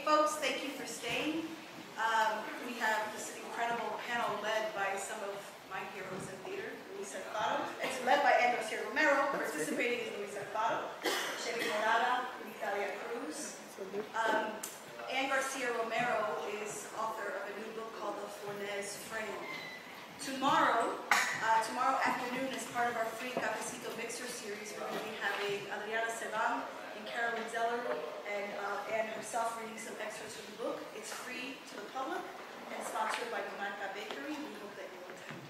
Hey folks, thank you for staying. We have this incredible panel led by some of my heroes in theater, Luis Alfaro. It's led by Anne Garcia-Romero. Participating is Luis Alfaro, Cherrie Cruz. Anne Garcia-Romero is author of a new book called The Fornés Frame. Tomorrow afternoon, as part of our free Cafecito Mixer series, we're going to be having Adriana Cervantes and Carolyn Zeller and herself reading some excerpts from the book. It's free to the public and sponsored by Comarca Bakery. We hope that you'll attend.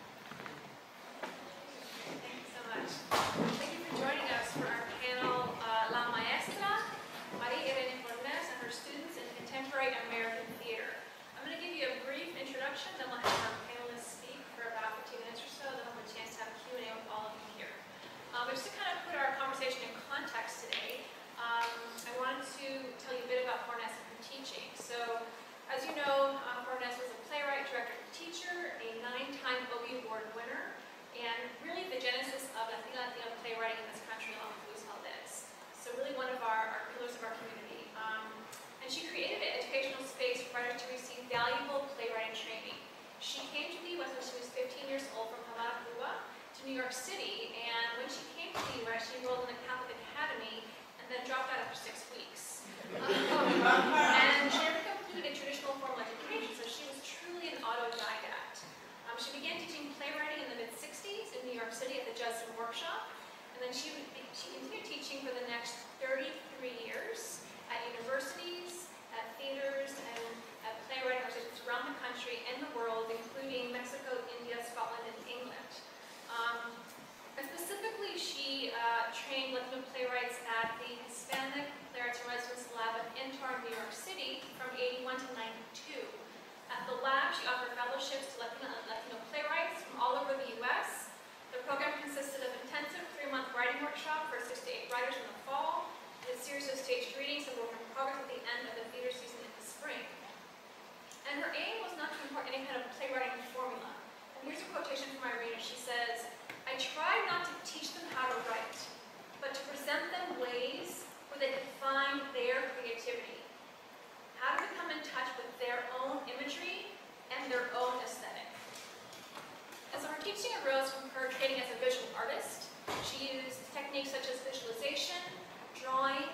Thank you so much. Thank you for joining us for our panel, La Maestra, Maria Irene Fornés and her students in contemporary American theater. I'm going to give you a brief introduction, then we'll have our panelists speak for about 15 minutes or so, then we'll have a chance to have a Q&A with all of you here. But just to kind of put our conversation in context today, I wanted to tell you a bit about Fornés and her teaching. So, as you know, Fornés was a playwright, director, and teacher, a 9-time Obie Award winner, and really the genesis of Latino playwriting in this country, along with Luis Valdez. So really one of our pillars of our community. And she created an educational space for writers to receive valuable playwriting training. She came to the U.S. when she was 15 years old from Havana, Cuba, to New York City, and when she came to the U.S., she enrolled in the Catholic Academy then dropped out after 6 weeks. And she never completed a traditional formal education, so she was truly an autodidact. She began teaching playwriting in the mid-'60s in New York City at the Judson Workshop, and then she continued teaching for the next 33 years at universities, at theaters, and at playwriting organizations around the country and the world, including Mexico, India, Scotland, and England. And specifically, she trained Latino playwrights at the Hispanic Playwrights and Residence Lab at Intar, New York City, from 81 to 92. At the lab, she offered fellowships to Latino playwrights from all over the U.S. The program consisted of intensive 3-month writing workshop for 6 to 8 writers in the fall, and a series of staged readings and work in progress at the end of the theater season in the spring. And her aim was not to import any kind of playwriting formula. And here's a quotation from Irene. She says, "I tried not to teach them how to write, but to present them ways where they could find their creativity, how to become in touch with their own imagery and their own aesthetic." And so her teaching arose from her training as a visual artist. She used techniques such as visualization, drawing,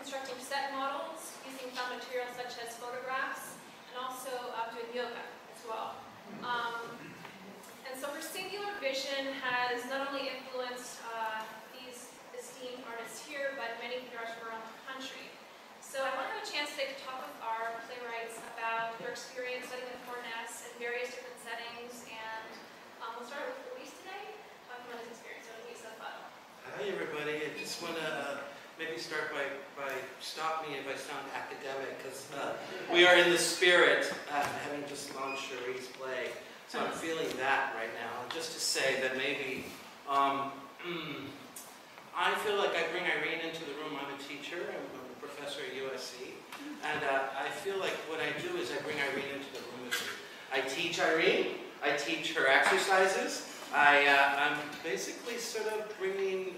constructing set models, using found materials such as photographs, and also doing yoga as well. And so her singular vision has not only influenced these esteemed artists here, but many theaters from around the country. So I want to have a chance today to talk with our playwrights about their experience studying with Fornés in various different settings. And we'll start with Luis today, talking about his experience. So Luis Alfaro. Hi everybody. I just want to maybe start by stop me if I sound academic, because we are in the spirit, having just launched Cherrie's play. So I'm feeling that right now. Just to say that maybe, I feel like I bring Irene into the room. I'm a teacher, I'm a professor at USC, and I feel like what I do is I bring Irene into the room with me. I teach Irene, I teach her exercises, I'm basically sort of bringing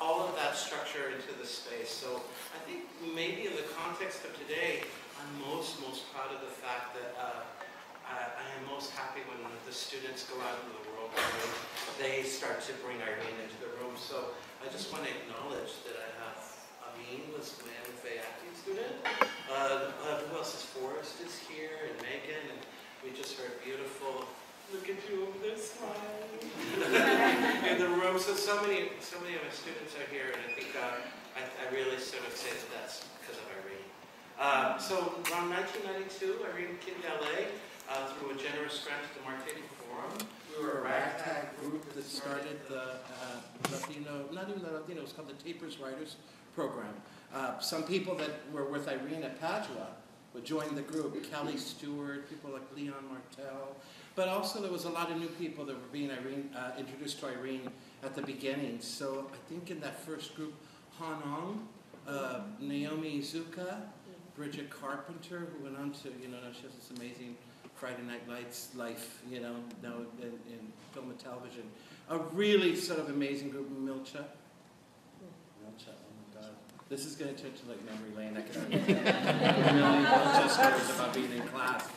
all of that structure into the space. So I think maybe in the context of today, I'm most proud of the fact that I am most happy when the students go out into the world and they start to bring Irene into the room. So I just want to acknowledge that I have Amin was my MFA acting student. Who else is Forrest is here, and Megan, and we just heard beautiful, look at you over there smiling in the room. So so many of my students are here, and I think I really sort of say that that's because of Irene. So around 1992, Irene came to LA. Through a generous grant to the Mark Taper Forum. We were a ragtag group that started the Latino, not even the Latino, it was called the Tapers Writers Program. Some people that were with Irene at Padua would join the group, Kelly Stewart, people like Leon Martel, but also there was a lot of new people that were being introduced to Irene at the beginning. So I think in that first group, Han Ong, Naomi Izuka, Bridget Carpenter, who went on to, now she has this amazing Friday Night Lights life, now in film and television. A really sort of amazing group, Milcha. Milcha, oh my God. This is going to turn to like memory lane. I can really just about being in class.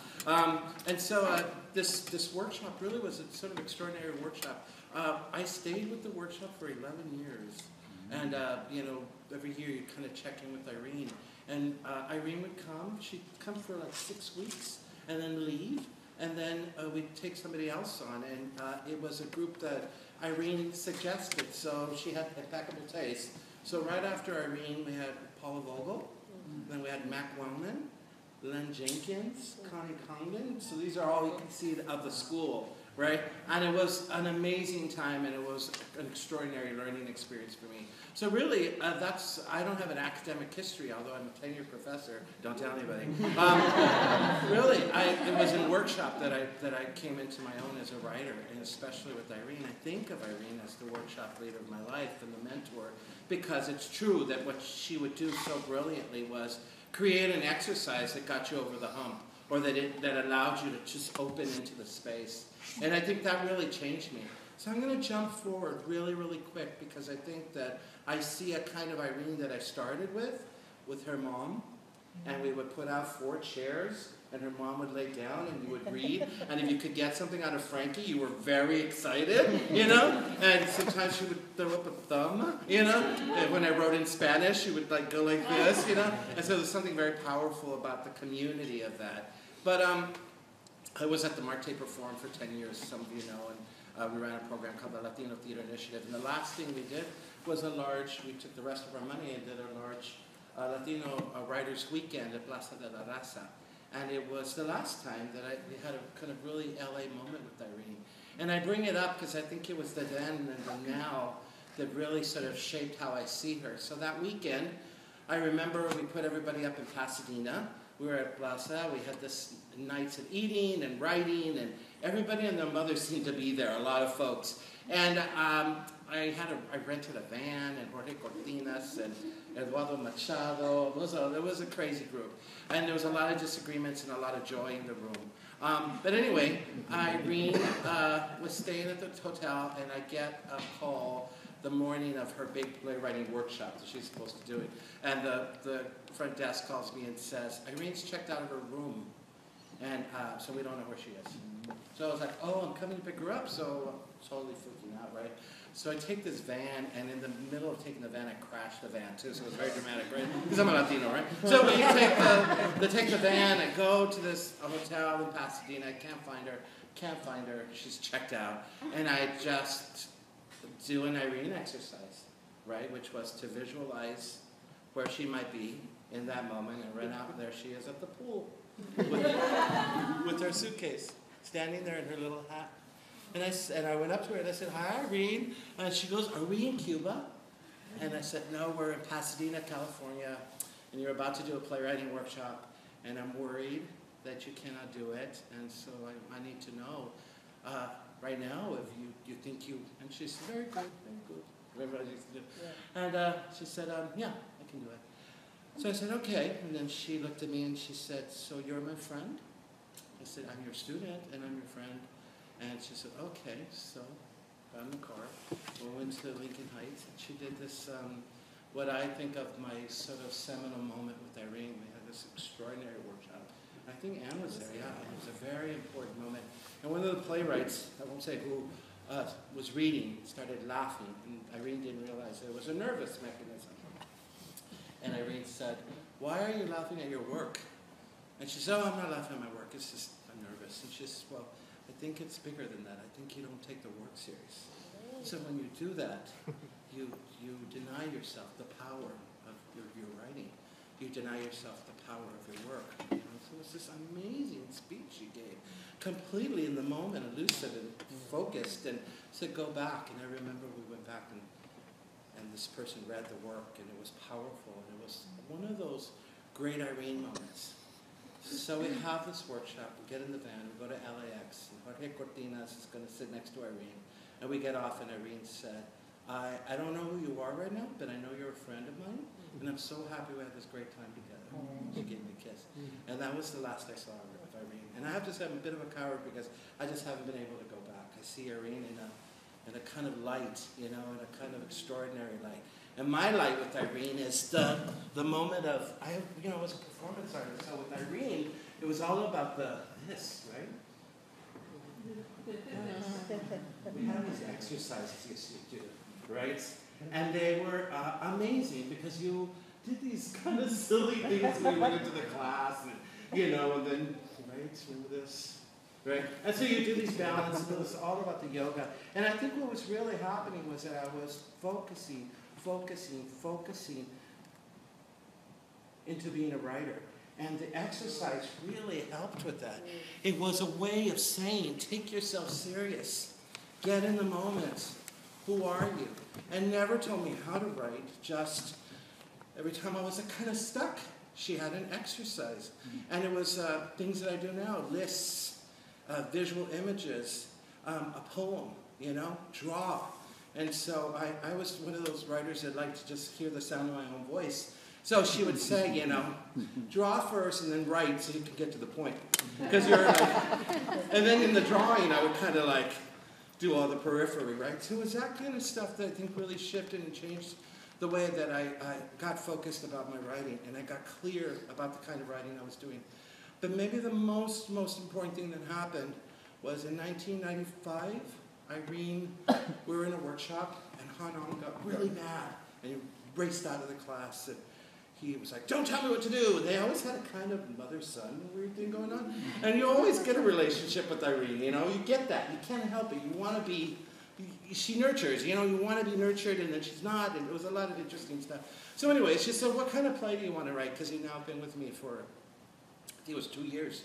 And so this workshop really was a sort of extraordinary workshop. I stayed with the workshop for 11 years, and you know, every year you kind of check in with Irene. And Irene would come. She'd come for like 6 weeks and then leave. And then we'd take somebody else on, and it was a group that Irene suggested, so she had impeccable taste. So right after Irene, we had Paula Vogel, then we had Mac Wellman, Len Jenkins, Connie Congdon. So these are all you can see of the school, right? And it was an amazing time, and it was an extraordinary learning experience for me. So really, that's, I don't have an academic history, although I'm a tenured professor. Don't tell anybody. Really, it was in workshop that I came into my own as a writer, and especially with Irene. I think of Irene as the workshop leader of my life and the mentor, because it's true that what she would do so brilliantly was create an exercise that got you over the hump, or that allowed you to just open into the space. And I think that really changed me. So I'm going to jump forward really, really quick, because I think that I see a kind of Irene that I started with her mom, and we would put out 4 chairs, and her mom would lay down, and you would read, and if you could get something out of Frankie, you were very excited, you know? And sometimes she would throw up a thumb, you know? And when I wrote in Spanish, she would like go like this, you know? And so there's something very powerful about the community of that. But I was at the Mark Taper Forum for 10 years, some of you know, and we ran a program called the Latino Theater Initiative, and the last thing we did was we took the rest of our money and did a large Latino Writers Weekend at Plaza de la Raza. And it was the last time that we had a kind of really LA moment with Irene. And I bring it up because I think it was the then and the now that really sort of shaped how I see her. So that weekend, I remember we put everybody up in Pasadena. We were at Plaza. We had this nights of eating and writing, and everybody and their mother seemed to be there, a lot of folks. And I rented a van, and Jorge Cortinas, and Eduardo Machado. It was a crazy group. And there was a lot of disagreements and a lot of joy in the room. But anyway, Irene was staying at the hotel, and I get a call the morning of her big playwriting workshop that she's supposed to do it. And the front desk calls me and says, Irene's checked out of her room, and so we don't know where she is. So I was like, oh, I'm coming to pick her up, so I'm totally freaking out, right? So I take this van, and in the middle of taking the van, I crash the van too, so it was very dramatic, right? Because I'm a Latino, right? So we take the van, I go to this hotel in Pasadena, I can't find her, she's checked out. And I just do an Irene exercise, right? Which was to visualize where she might be in that moment, and right out there she is at the pool with her suitcase, standing there in her little hat. And I went up to her and I said, hi, Irene. And she goes, are we in Cuba? And I said, no, we're in Pasadena, California. And you're about to do a playwriting workshop. And I'm worried that you cannot do it. And so I need to know right now if you think you. And she said, very good, very good. Remember what I used to do. Yeah. And she said, yeah, I can do it. So I said, OK. And then she looked at me and she said, so you're my friend? I said, I'm your student and I'm your friend. And she said, okay, so got in the car, we went to Lincoln Heights, and she did this, what I think of my sort of seminal moment with Irene. We had this extraordinary workshop. I think Anne was there, yeah, it was a very important moment. And one of the playwrights, I won't say who, was reading, started laughing, and Irene didn't realize there was a nervous mechanism. And Irene said, why are you laughing at your work? And she said, oh, I'm not laughing at my work, it's just, I'm nervous. And she says, well, I think it's bigger than that. I think you don't take the work serious. So when you do that, you deny yourself the power of your writing. You deny yourself the power of your work. You know? So it's this amazing speech she gave, completely in the moment, elusive and focused, and said, go back. And I remember we went back, and this person read the work, and it was powerful, and it was one of those great Irene moments. So we have this workshop, we get in the van, we go to LAX, and Jorge Cortinas is going to sit next to Irene, and we get off, and Irene said, I don't know who you are right now, but I know you're a friend of mine, and I'm so happy we had this great time together. She gave me a kiss. And that was the last I saw of Irene. And I have to say I'm a bit of a coward because I just haven't been able to go back. I see Irene in a kind of light, you know, in a kind of extraordinary light. And my life with Irene is the moment of, I was a performance artist, so with Irene, it was all about this, right? We had these exercises you do, right? And they were amazing because you did these kind of silly things when you went into the class, and and then, right, remember this? Right? And so you do these balances, and it was all about the yoga. And I think what was really happening was that I was focusing into being a writer. And the exercise really helped with that. It was a way of saying, take yourself serious. Get in the moment. Who are you? And never told me how to write, just every time I was kind of stuck, she had an exercise. And it was things that I do now, lists, visual images, a poem, draw. And so I was one of those writers that liked to just hear the sound of my own voice. So she would say, draw first and then write so you can get to the point. Because you're like, and then in the drawing, I would kind of like do all the periphery, right? So it was that kind of stuff that I think really shifted and changed the way that I got focused about my writing, and I got clear about the kind of writing I was doing. But maybe the most important thing that happened was in 1995, Irene, we were in a workshop, and Han Ong got really mad, and he raced out of the class. And he was like, don't tell me what to do. They always had a kind of mother-son weird thing going on. And you always get a relationship with Irene, You get that. You can't help it. You want to be, she nurtures, You want to be nurtured, and then she's not. And it was a lot of interesting stuff. So anyway, she said, what kind of play do you want to write? Because he's now been with me for, I think it was 2 years.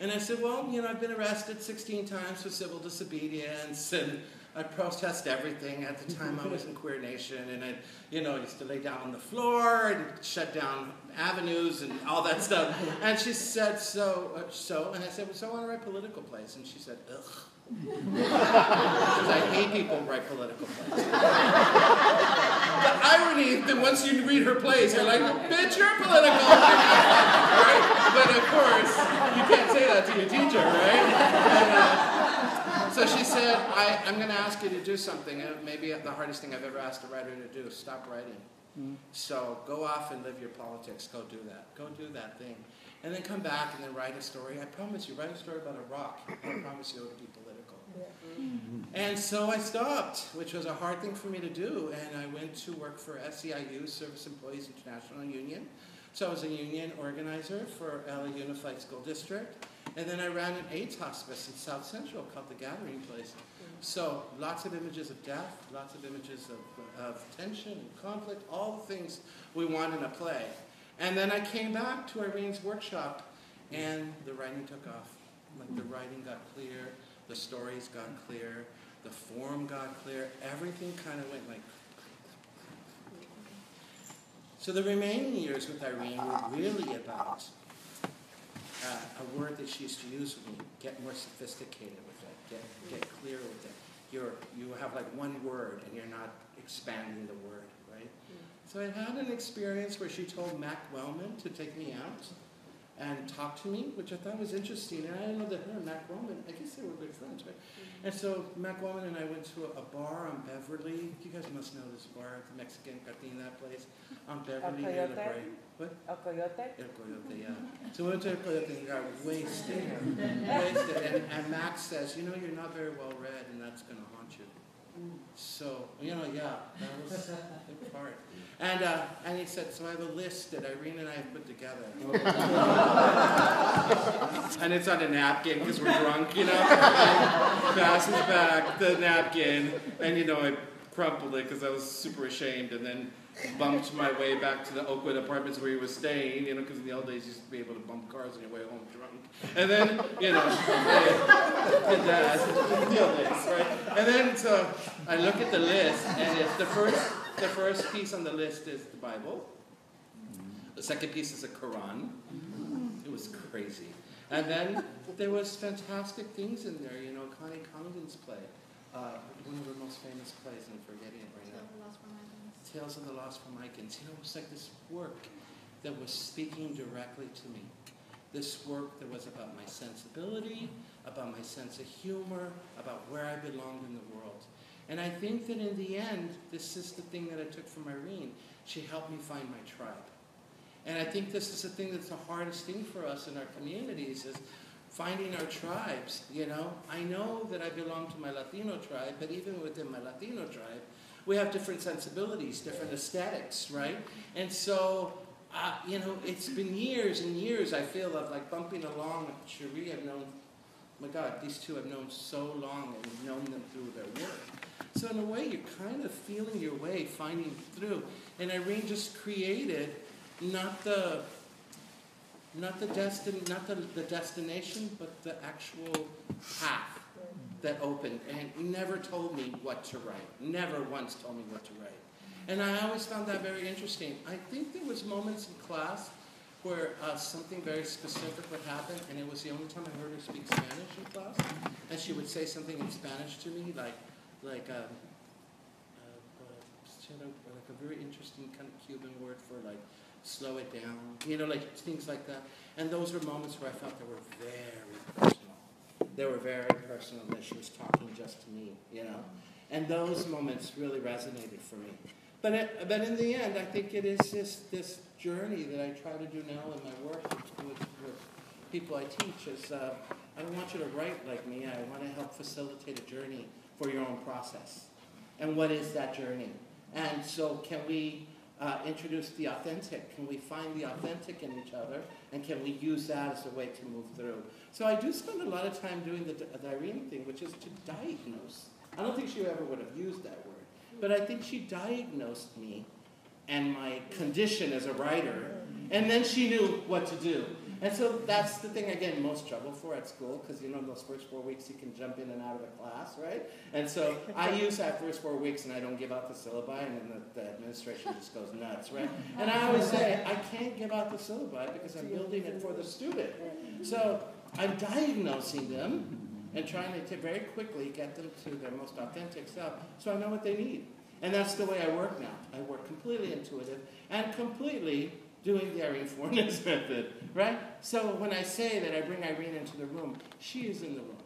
And I said, well, I've been arrested 16 times for civil disobedience, and I protest everything. At the time, I was in Queer Nation, and I used to lay down on the floor and shut down avenues and all that stuff. And she said, so, and I said, well, so I want to write political plays. And she said, ugh. Because I hate people who write political plays. The irony that once you read her plays, you're like, bitch, you're political. Right? But of course, you can't say that to your teacher, right? So she said, I'm going to ask you to do something. Maybe the hardest thing I've ever asked a writer to do is stop writing. So go off and live your politics. Go do that. Go do that thing. And then come back and then write a story. I promise you, write a story about a rock. I promise you it will be political. And so I stopped, which was a hard thing for me to do. And I went to work for SEIU, Service Employees International Union. So I was a union organizer for LA Unified School District. And then I ran an AIDS hospice in South Central called The Gathering Place. So lots of images of death, lots of images of tension and conflict, all the things we want in a play. And then I came back to Irene's workshop, and the writing took off. Like the writing got clear, the stories got clear, the form got clear, everything kind of went like. So the remaining years with Irene were really about a word that she used to use with me, get more sophisticated with it, get clearer with it. You have like one word, and you're not expanding the word, right? So I had an experience where she told Mac Wellman to take me out and talk to me, which I thought was interesting. And I didn't know that her and Mac Wellman, I guess they were good friends, right? And so Mac Wellman and I went to a bar on Beverly. You guys must know this bar, the Mexican Athena place, on Beverly near the break. What? El Coyote? El Coyote, yeah. So we went to El Coyote and got wasted. And Mac says, you're not very well read, and that's going to haunt you. So, yeah, that was a big part. And he said, so I have a list that Irene and I have put together. And it's on a napkin because we're drunk, And passes back the napkin. And, I crumpled it because I was super ashamed and then bumped my way back to the Oakwood apartments where he was staying, because in the old days you used to be able to bump cars on your way home drunk. And then, did that, the old days, right? And then, so, I look at the list, and it's the first piece on the list is the Bible. The second piece is the Quran. It was crazy. And then, there was fantastic things in there, Connie Congdon's play. One of her most famous plays, and I'm forgetting it right now. Tales of the Lost Formicaans. It was like this work that was speaking directly to me. This work that was about my sensibility, about my sense of humor, about where I belonged in the world. And I think that in the end, this is the thing that I took from Irene. She helped me find my tribe. And I think this is the thing that's the hardest thing for us in our communities is finding our tribes, you know. I know that I belong to my Latino tribe, but even within my Latino tribe, we have different sensibilities, different aesthetics, right? And so, you know, it's been years and years, I feel, of like bumping along with Cherrie. I've known, my God, these two I've known so long and known them through their work. So in a way, you're kind of feeling your way, finding through. And Irene just created not the destination, but the actual path that opened, and never told me what to write. Never once told me what to write. And I always found that very interesting. I think there was moments in class where something very specific would happen, and it was the only time I heard her speak Spanish in class. And she would say something in Spanish to me, like a very interesting kind of Cuban word for like slow it down, you know, like things like that. And those were moments where I felt they were very personal. They were very personal, that she was talking just to me, you know. And those moments really resonated for me. But in the end, I think it is just this journey that I try to do now in my work with people I teach is I don't want you to write like me. I want to help facilitate a journey for your own process. And what is that journey? And so can we introduce the authentic? Can we find the authentic in each other? And can we use that as a way to move through? So I do spend a lot of time doing the Irene thing, which is to diagnose. I don't think she ever would have used that word. But I think she diagnosed me and my condition as a writer. And then she knew what to do. And so that's the thing I get in most trouble for at school, because you know those first 4 weeks you can jump in and out of the class, right? And so I use that first 4 weeks and I don't give out the syllabi, and then the administration just goes nuts, right? And I always say, I can't give out the syllabi because I'm building it for the student. So I'm diagnosing them and trying to very quickly get them to their most authentic self so I know what they need. And that's the way I work now. I work completely intuitive and completely doing the Irene Fornés method, right? So when I say that I bring Irene into the room, she is in the room.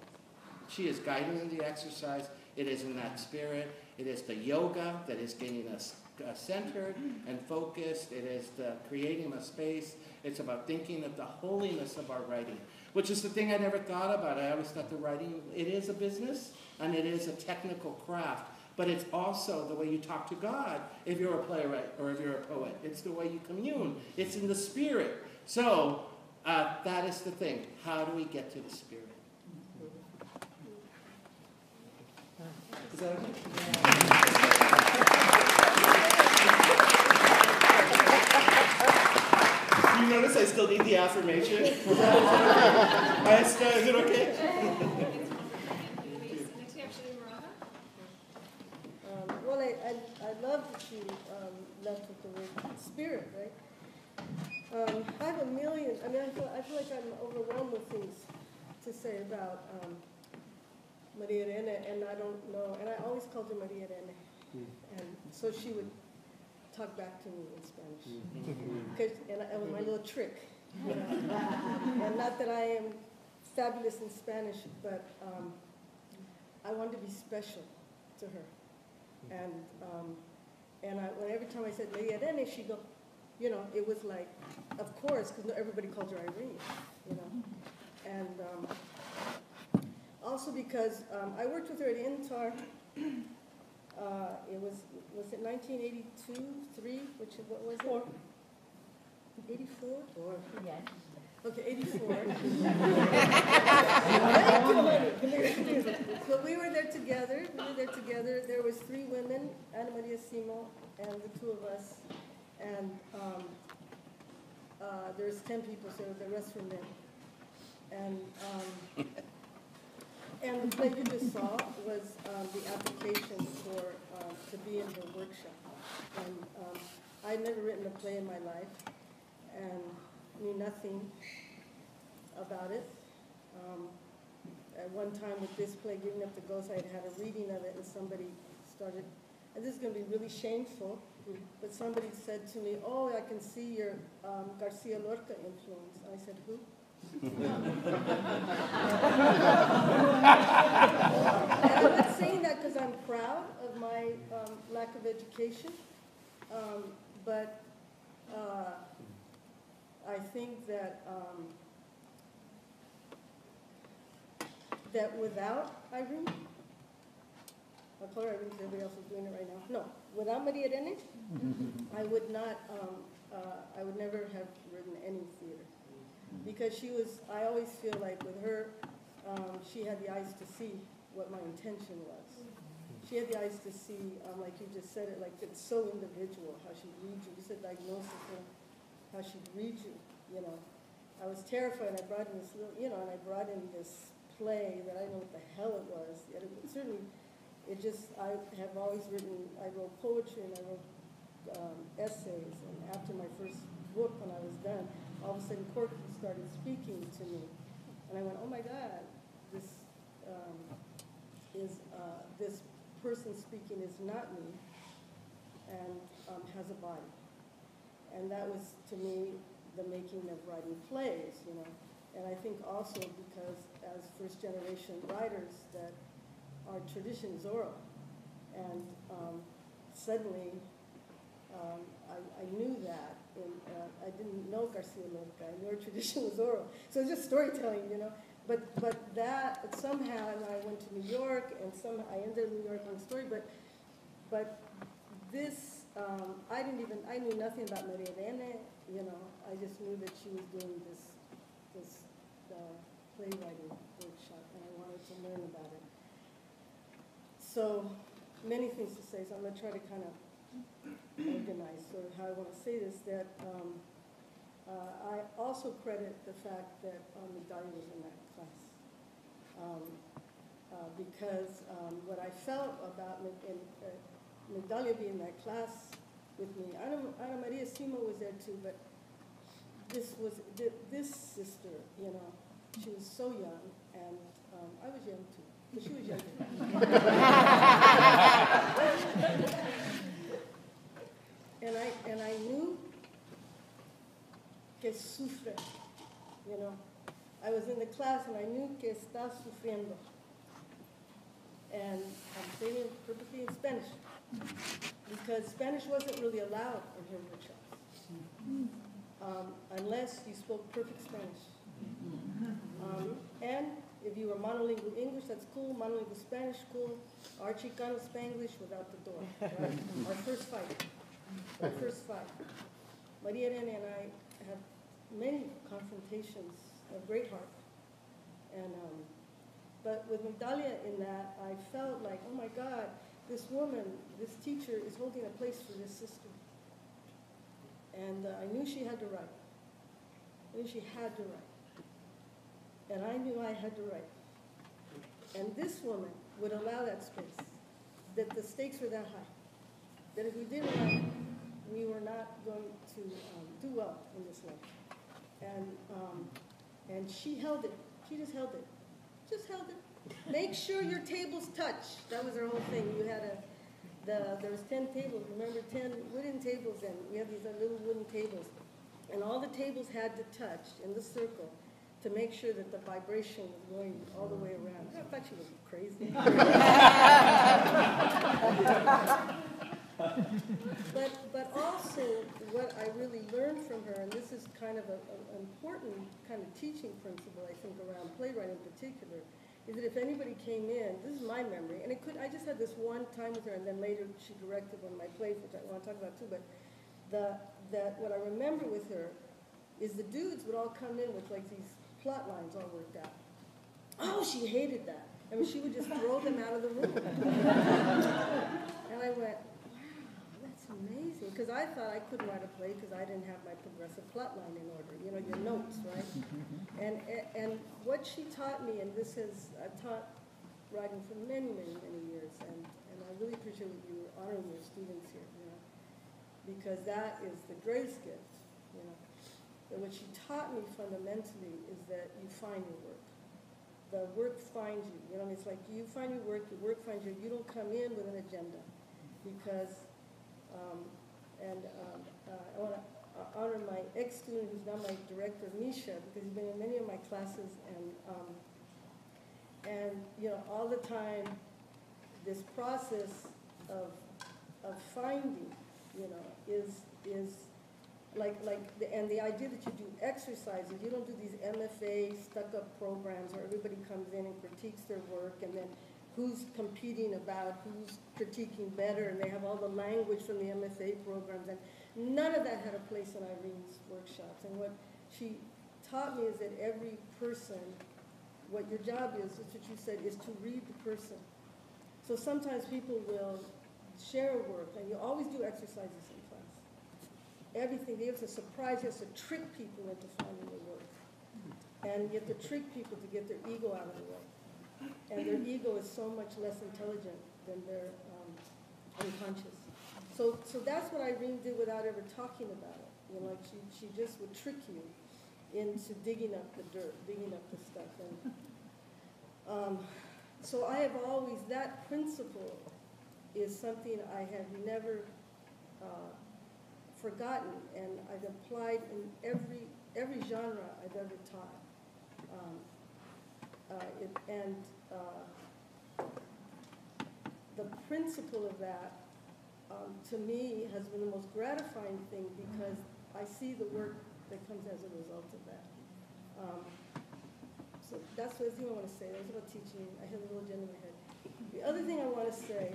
She is guiding in the exercise. It is in that spirit. It is the yoga that is getting us centered and focused. It is the creating a space. It's about thinking of the holiness of our writing, which is the thing I never thought about. I always thought the writing, it is a business and it is a technical craft. But it's also the way you talk to God if you're a playwright or if you're a poet. It's the way you commune. It's in the spirit. So that is the thing. How do we get to the spirit? Is that okay? You notice I still need the affirmation? Is it okay? Well, I love that you left with the word spirit, right? I have a million, I mean, I feel like I'm overwhelmed with things to say about Maria Irene, and I don't know, and I always called her Maria Irene, and so she would talk back to me in Spanish, and it was my little trick, you know? And not that I am fabulous in Spanish, but I wanted to be special to her. And every time I said Maria Irene, she'd go, you know, it was like, of course, because everybody called her Irene, you know. And also because I worked with her at Intar. It was it 1982, 3, which is, what was it? 4. 84? 4. Yes. Okay, 84. So we were there together. There was 3 women, Ana Maria Simo and the 2 of us. And there was 10 people, so the rest were men. And the play you just saw was the application for to be in the workshop. And I had never written a play in my life, and knew nothing about it. At one time with this play, Giving Up the Ghost, I had had a reading of it, and somebody started, and this is going to be really shameful, but somebody said to me, oh, I can see your Garcia Lorca influence. I said, who? And I'm not saying that because I'm proud lack of education, but I think that that without Irene, I'll call her Irene because everybody else is doing it right now. No, without Maria Irene, I would not. I would never have written any theater because she was. I always feel like with her, she had the eyes to see what my intention was. She had the eyes to see, like you just said it, like it's so individual how she reads you. You said diagnosis and how she reads you. You know, I was terrified. And I brought in this little, you know, and I brought in this play that I didn't know what the hell it was. Yet it certainly. It just, I have always written, I wrote poetry and I wrote essays, and after my first book when I was done, all of a sudden Corky started speaking to me, and I went, oh my God, this is, this person speaking is not me, and has a body. And that was, to me, the making of writing plays, you know, and I think also because as first generation writers that our tradition is oral, and suddenly I knew that, and I didn't know Garcia Lorca. I knew our tradition was oral, so it's just storytelling, you know. But that somehow, and I went to New York, and somehow I ended in New York on story. But this I didn't even knew nothing about Maria Irene, you know. I just knew that she was doing this playwriting workshop, and I wanted to learn about it. So many things to say, so I'm going to try to kind of organize sort of how I want to say this, that I also credit the fact that Migdalia was in that class. Because what I felt about Migdalia being in that class with me, Ana Maria Simo was there too, but this sister, you know, she was so young, and I was young too. But she was younger. and I knew que sufre, you know. I was in the class and I knew que está sufriendo. And I'm saying it perfectly in Spanish because Spanish wasn't really allowed in her workshops unless you spoke perfect Spanish. And if you were monolingual English, that's cool. Monolingual Spanish, cool. Our Chicano Spanglish without the door. Right? Our first fight. Maria Irene and I have many confrontations of great heart. And but with Migdalia in that, I felt like, oh my God, this woman, this teacher is holding a place for this sister. And I knew she had to write. And I knew I had to write. And this woman would allow that space, that the stakes were that high, that if we didn't write, we were not going to do well in this life. And she held it. She just held it. Make sure your tables touch. That was her whole thing. You had there was 10 tables. Remember, 10 wooden tables, and we had these little wooden tables. And all the tables had to touch in the circle to make sure that the vibration was going all the way around. I thought she was crazy. but also what I really learned from her, and this is kind of an important kind of teaching principle, I think, around playwriting in particular, is that if anybody came in, this is my memory, and I just had this one time with her, and then later she directed one of my plays, which I want to talk about too, but that what I remember with her is the dudes would all come in with like these plot lines all worked out. Oh, she hated that. I mean, she would just throw them out of the room. And I went, wow, that's amazing. Because I thought I couldn't write a play because I didn't have my progressive plot line in order, you know, your notes, right? And what she taught me, and this has, I've taught writing for many, many, many years, and I really appreciate what you were honoring your students here, you know, because that is the greatest gift, you know. And what she taught me fundamentally is that you find your work. The work finds you. You know, it's like you find your work finds you. You don't come in with an agenda, because, I want to honor my ex-student, who's now my director, Misha, because he's been in many of my classes, and you know, all the time, this process of of finding, you know, is like the, and the idea that you do exercises, you don't do these MFA stuck-up programs where everybody comes in and critiques their work, and then who's competing about who's critiquing better, and they have all the language from the MFA programs, and none of that had a place in Irene's workshops. And what she taught me is that every person, what your job is, that's what you said, is to read the person. So sometimes people will share a work, and you always do exercises in class. Everything, they have to surprise you, has to trick people into finding the work. And you have to trick people to get their ego out of the way. And their ego is so much less intelligent than their unconscious. So that's what Irene did without ever talking about it. You know, like she just would trick you into digging up the dirt, digging up the stuff. And so I have always, that principle is something I have never forgotten, and I've applied in every genre I've ever taught. The principle of that, to me, has been the most gratifying thing, because I see the work that comes as a result of that. So that's the thing I want to say. That was about teaching. I had a little gin in my head. The other thing I want to say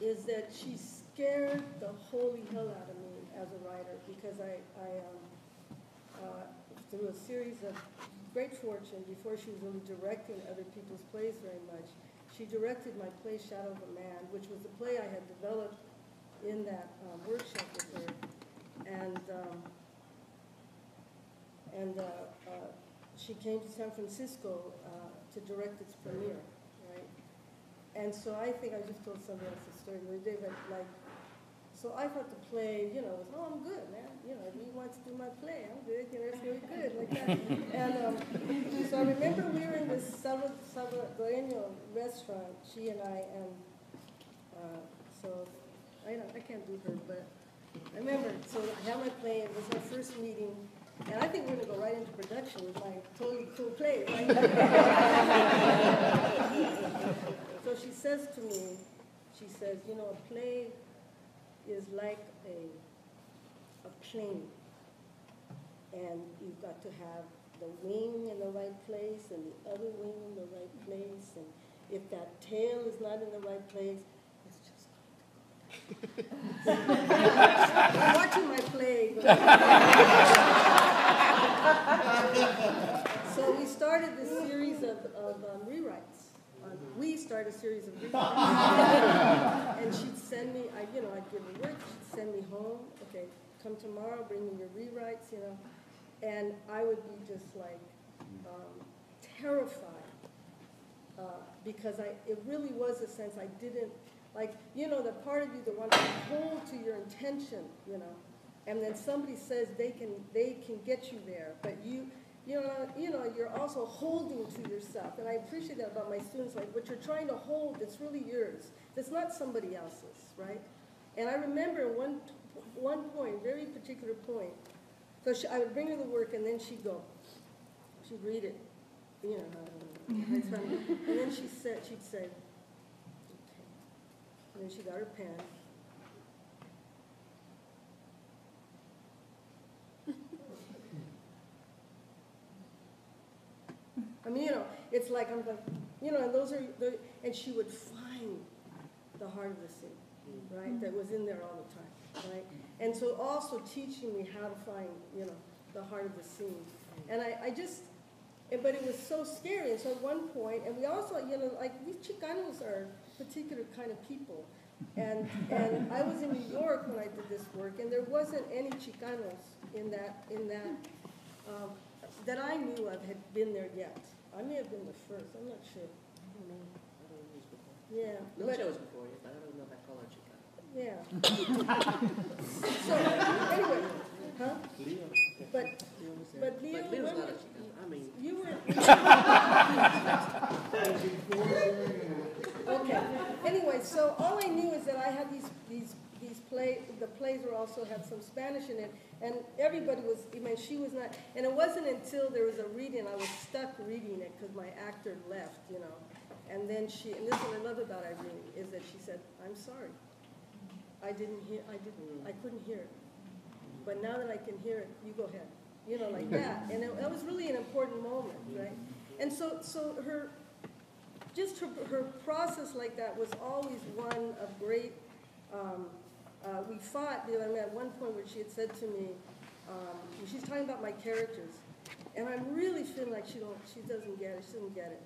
is that she scared the holy hell out of me as a writer, because I through a series of great fortune, before she was really directing other people's plays very much, she directed my play Shadow of a Man, which was the play I had developed in that workshop with her. And she came to San Francisco to direct its premiere, right? And so I think I just told somebody else the story the other day, but like, so I thought the play, you know, was, oh, I'm good, man. You know, if you want to do my play, I'm good. You know, it's really good, like that. And so I remember we were in this Salvadoreño restaurant, she and I, and so, I know, I can't do her, but I remember, so I had my play, it was my first meeting, and I think we're going to go right into production with my totally cool play, right? So she says to me, she says, you know, a play is like a plane, and you've got to have the wing in the right place and the other wing in the right place, and if that tail is not in the right place, it's just going to go back. Watching my play. So we started this series of rewrites. We started a series of rewrites, and she'd send me, you know, I'd give her work, she'd send me home, okay, come tomorrow, bring me your rewrites, you know, and I would be just like terrified, because it really was a sense I didn't, like, you know, the part of you that wants to hold to your intention, you know, and then somebody says they can get you there, but you know, you're also holding to yourself. And I appreciate that about my students, like what you're trying to hold, it's really yours. It's not somebody else's, right? And I remember one point, very particular point. So I would bring her the work, and then she'd go, she'd read it, you know, and then she'd say, okay. And then she got her pen. I mean, you know, it's like, I'm like, you know, and those are, and she would find the heart of the scene, right, that was in there all the time, right? And so also teaching me how to find, you know, the heart of the scene. And but it was so scary. And so at one point, and we also, you know, like, these Chicanos are a particular kind of people. And I was in New York when I did this work, and there wasn't any Chicanos that I knew of had been there yet. I may have been the first. I'm not sure. I don't know. I don't know who's before. Yeah. No one was before you, but I don't know if I call her Chicano. Yeah. So anyway, huh? Leo. But Leo. But Leo's not a Chicano. I mean. You were. Okay. Anyway, so all I knew is that I had these plays were also had some Spanish in it, and everybody was, I mean, she was not, and it wasn't until there was a reading, I was stuck reading it because my actor left, you know, and then and this is what I love about Irene, is that she said, I'm sorry, I didn't hear, I couldn't hear it. But now that I can hear it, you go ahead. You know, like that. And that was really an important moment, right? And so her, just her process like that was always one of great, we fought, you know, I mean, at one point where she had said to me, she's talking about my characters, and I'm really feeling like she doesn't get it.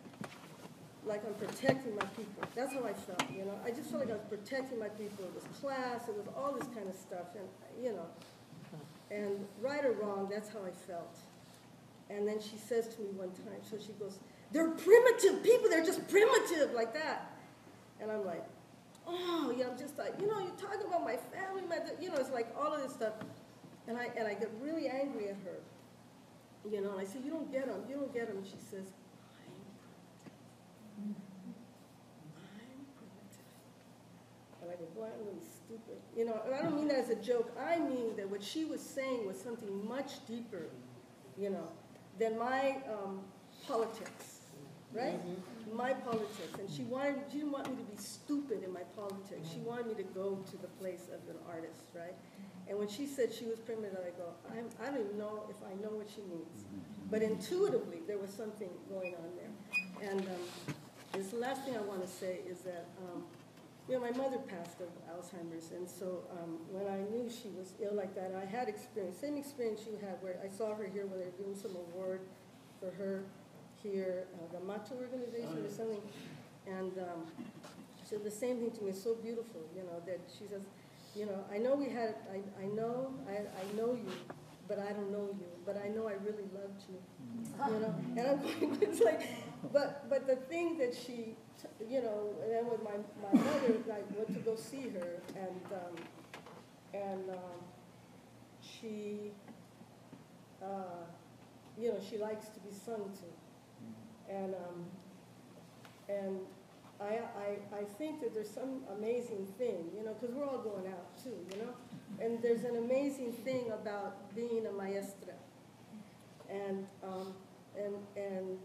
Like I'm protecting my people. That's how I felt, you know? I just felt like I was protecting my people. It was class, it was all this kind of stuff, and, you know. And right or wrong, that's how I felt. And then she says to me one time, so she goes, they're primitive people, they're just primitive, like that. And I'm like, oh, yeah, I'm just like, you know, you're talking about my family, you know, it's like all of this stuff. And I get really angry at her, you know, and I say, you don't get them, you don't get them. And she says, I'm primitive. And I go, boy, I'm really stupid. You know, and I don't mean that as a joke. I mean that what she was saying was something much deeper, you know, than my politics, right? Mm-hmm. My politics. And she didn't want me to be stupid in my politics. She wanted me to go to the place of an artist, right? And when she said she was primitive, I go, I don't even know if I know what she means. But intuitively, there was something going on there. And this last thing I want to say is that, you know, my mother passed of Alzheimer's, and so when I knew she was ill like that, I had experience, same experience you had, where I saw her here when they were doing some award for her here, the Mato organization or something, and she said the same thing to me. It's so beautiful, you know, that she says, you know, I know we had, I know you, but I don't know you, but I know I really loved you, you know, and I'm going, it's like, but the thing that she, you know, and then with my mother, I went to go see her, and she, you know, she likes to be sung to, and I think that there's some amazing thing, you know, because we're all going out too, you know, and there's an amazing thing about being a maestra, and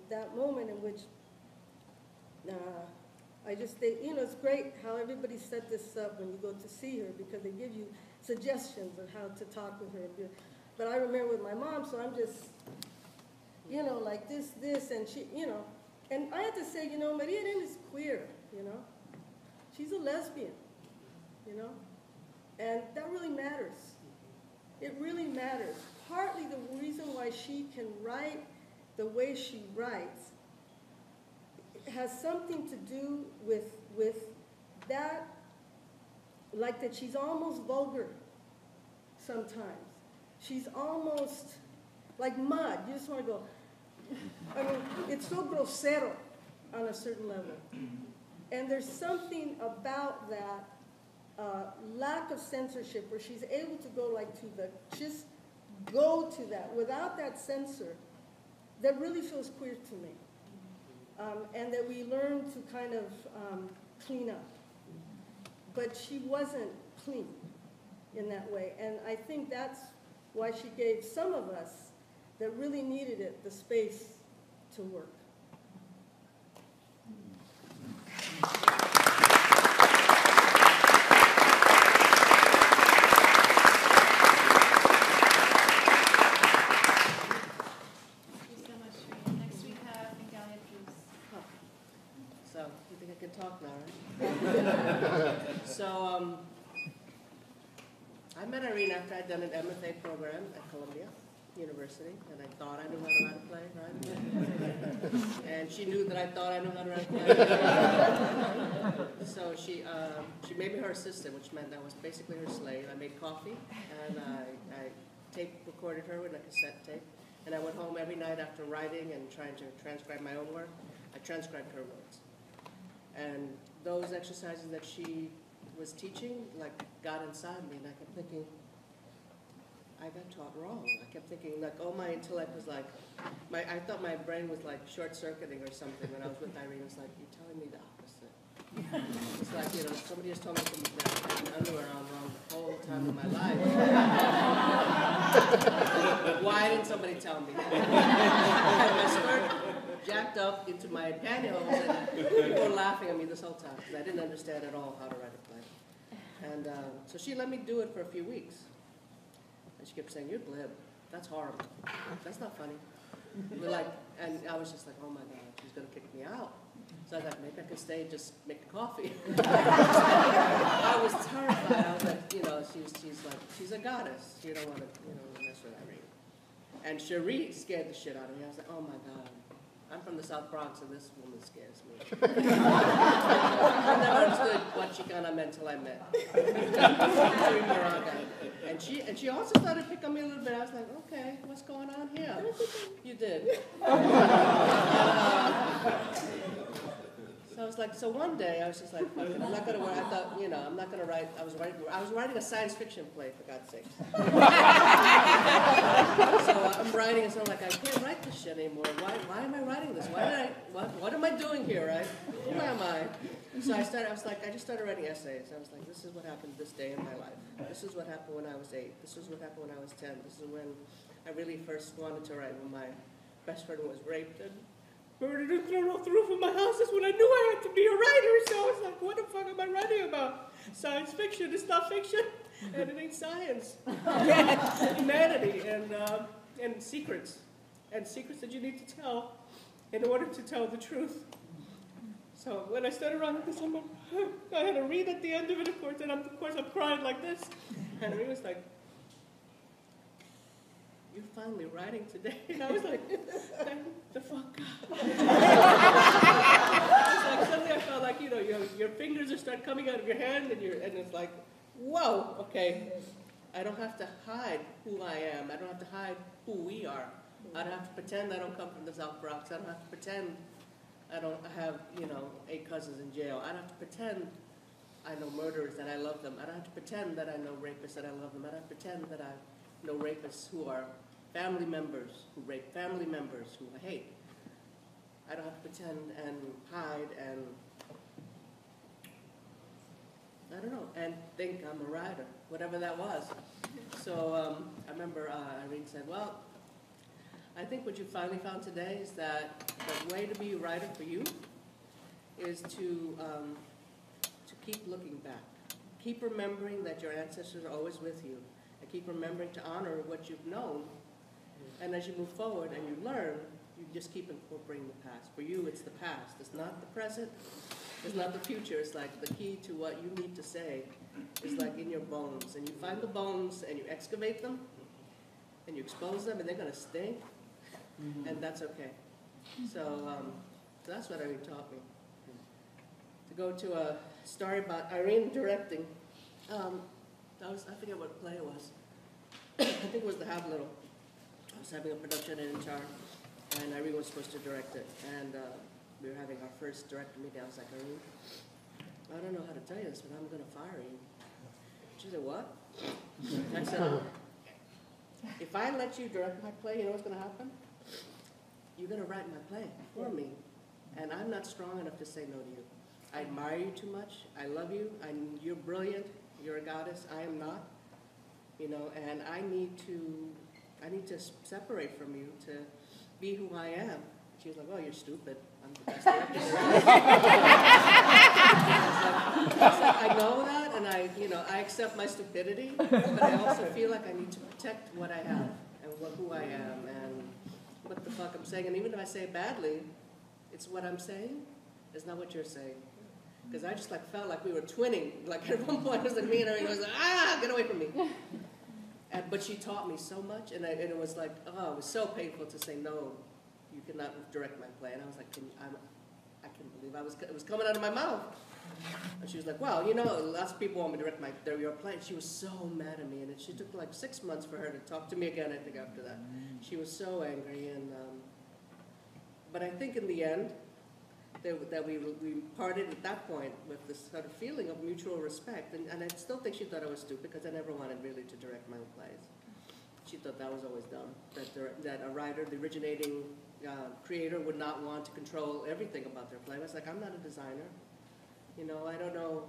that moment in which. I just think, you know, it's great how everybody set this up when you go to see her because they give you suggestions of how to talk with her. But I remember with my mom, so I'm just, you know, like this, and she, you know. And I had to say, you know, Maria Irene is queer, you know. She's a lesbian, you know. And that really matters. It really matters. Partly the reason why she can write the way she writes has something to do with that, like that she's almost vulgar sometimes. She's almost like mud. You just want to go, I mean, it's so grosero on a certain level. And there's something about that lack of censorship where she's able to go like to the, just go to that. Without that censor, that really feels queer to me. And that we learned to kind of clean up. But she wasn't clean in that way. And I think that's why she gave some of us that really needed it the space to work. Talk now, right? So I met Irene after I'd done an MFA program at Columbia University, and I thought I knew how to write a play, right? And she knew that I thought I knew how to write a play. So she made me her assistant, which meant I was basically her slave. I made coffee, and I tape recorded her with a cassette tape, and I went home every night after writing and trying to transcribe my own work. I transcribed her words. And those exercises that she was teaching, like, got inside me, and I kept thinking, I got taught wrong. I kept thinking, like, all my intellect was like, I thought my brain was like short-circuiting or something when I was with Irene. It was like, you're telling me the opposite. It's like, you know, somebody just told me that I had my underwear on wrong the whole time of my life. Why didn't somebody tell me? Jacked up into my pantyhose, and people were laughing at me this whole time because I didn't understand at all how to write a play. And so she let me do it for a few weeks. And she kept saying, "You're glib. That's horrible. That's not funny." We're like, and I was just like, "Oh my God, she's gonna kick me out." So I thought, maybe I could stay and just make the coffee. I was terrified. I was like, you know, she's a goddess. You don't want to, you know, mess with Irene. And Cherrie scared the shit out of me. I was like, "Oh my God, I'm from the South Bronx, and this woman scares me." I never understood what Chicana meant till I met. And she also started to pick on me a little bit. I was like, "Okay, what's going on here?" You did. So I was like, so one day I was just like, okay, I'm not gonna write. I thought, you know, I'm not gonna write. I was writing a science fiction play, for God's sake. So I'm writing, and so I'm like, I can't write this shit anymore. Why am I writing this? What am I doing here? Right? Who am I? So I started. I was like, I just started writing essays. I was like, this is what happened this day in my life. This is what happened when I was 8. This is what happened when I was 10. This is when I really first wanted to write, when my best friend was raped and already thrown off the roof of my house. That's when I knew I had to be a writer. So I was like, what the fuck am I writing about? Science fiction. It's not fiction. And it ain't science. Humanity and secrets. And secrets that you need to tell in order to tell the truth. So when I started writing this, I'm like, I had a read at the end of it, of course. And I'm crying like this. And he was like, "You're finally writing today." And I was like, thank the fuck God. Like, suddenly I felt like, you know, your fingers are start coming out of your hand, and it's like, whoa, okay. I don't have to hide who I am. I don't have to hide who we are. I don't have to pretend I don't come from the South Bronx. I don't have to pretend I don't have, you know, 8 cousins in jail. I don't have to pretend I know murderers and I love them. I don't have to pretend that I know rapists and I love them. I don't have to pretend that I know rapists who are family members, who rape family members, who I hate. I don't have to pretend and hide and, I don't know, and think I'm a writer, whatever that was. So I remember Irene said, well, I think what you finally found today is that the way to be a writer for you is to keep looking back. Keep remembering that your ancestors are always with you. Keep remembering to honor what you've known, and as you move forward and you learn, you just keep incorporating the past. For you, it's the past. It's not the present. It's not the future. It's like the key to what you need to say is like in your bones, and you find the bones and you excavate them, and you expose them, and they're gonna stink, and that's okay. So that's what Irene taught me. To go to a story about Irene directing. I forget what play it was. I think it was the Have Little. I was having a production in Intar, and Irene was supposed to direct it. And we were having our first director meeting. I was like, Irene, I don't know how to tell you this, but I'm going to fire you. She said, what? I said, if I let you direct my play, you know what's going to happen? You're going to write my play for me, and I'm not strong enough to say no to you. I admire you too much. I love you. You're brilliant. You're a goddess. I am not, you know, and I need to separate from you to be who I am. She was like, "Oh, you're stupid. I'm the best director." I know that, and I accept my stupidity, but I also feel like I need to protect what I have and who I am and what the fuck I'm saying. And even if I say it badly, it's what I'm saying. It's not what you're saying. Because I just like felt like we were twinning. Like at one point, it was like me and Irene was like, ah, get away from me. And, but she taught me so much, and it was like, oh, it was so painful to say no. You cannot direct my play, and I was like, I can't believe it was coming out of my mouth. And she was like, well, you know, lots of people want me to direct your play. And she was so mad at me, and she took like 6 months for her to talk to me again. I think after that, she was so angry, and but I think in the end, that we parted at that point with this sort of feeling of mutual respect. And I still think she thought I was stupid because I never wanted really to direct my own plays. She thought that was always dumb, that a writer, the originating creator, would not want to control everything about their play. I was like, I'm not a designer. You know, I don't know.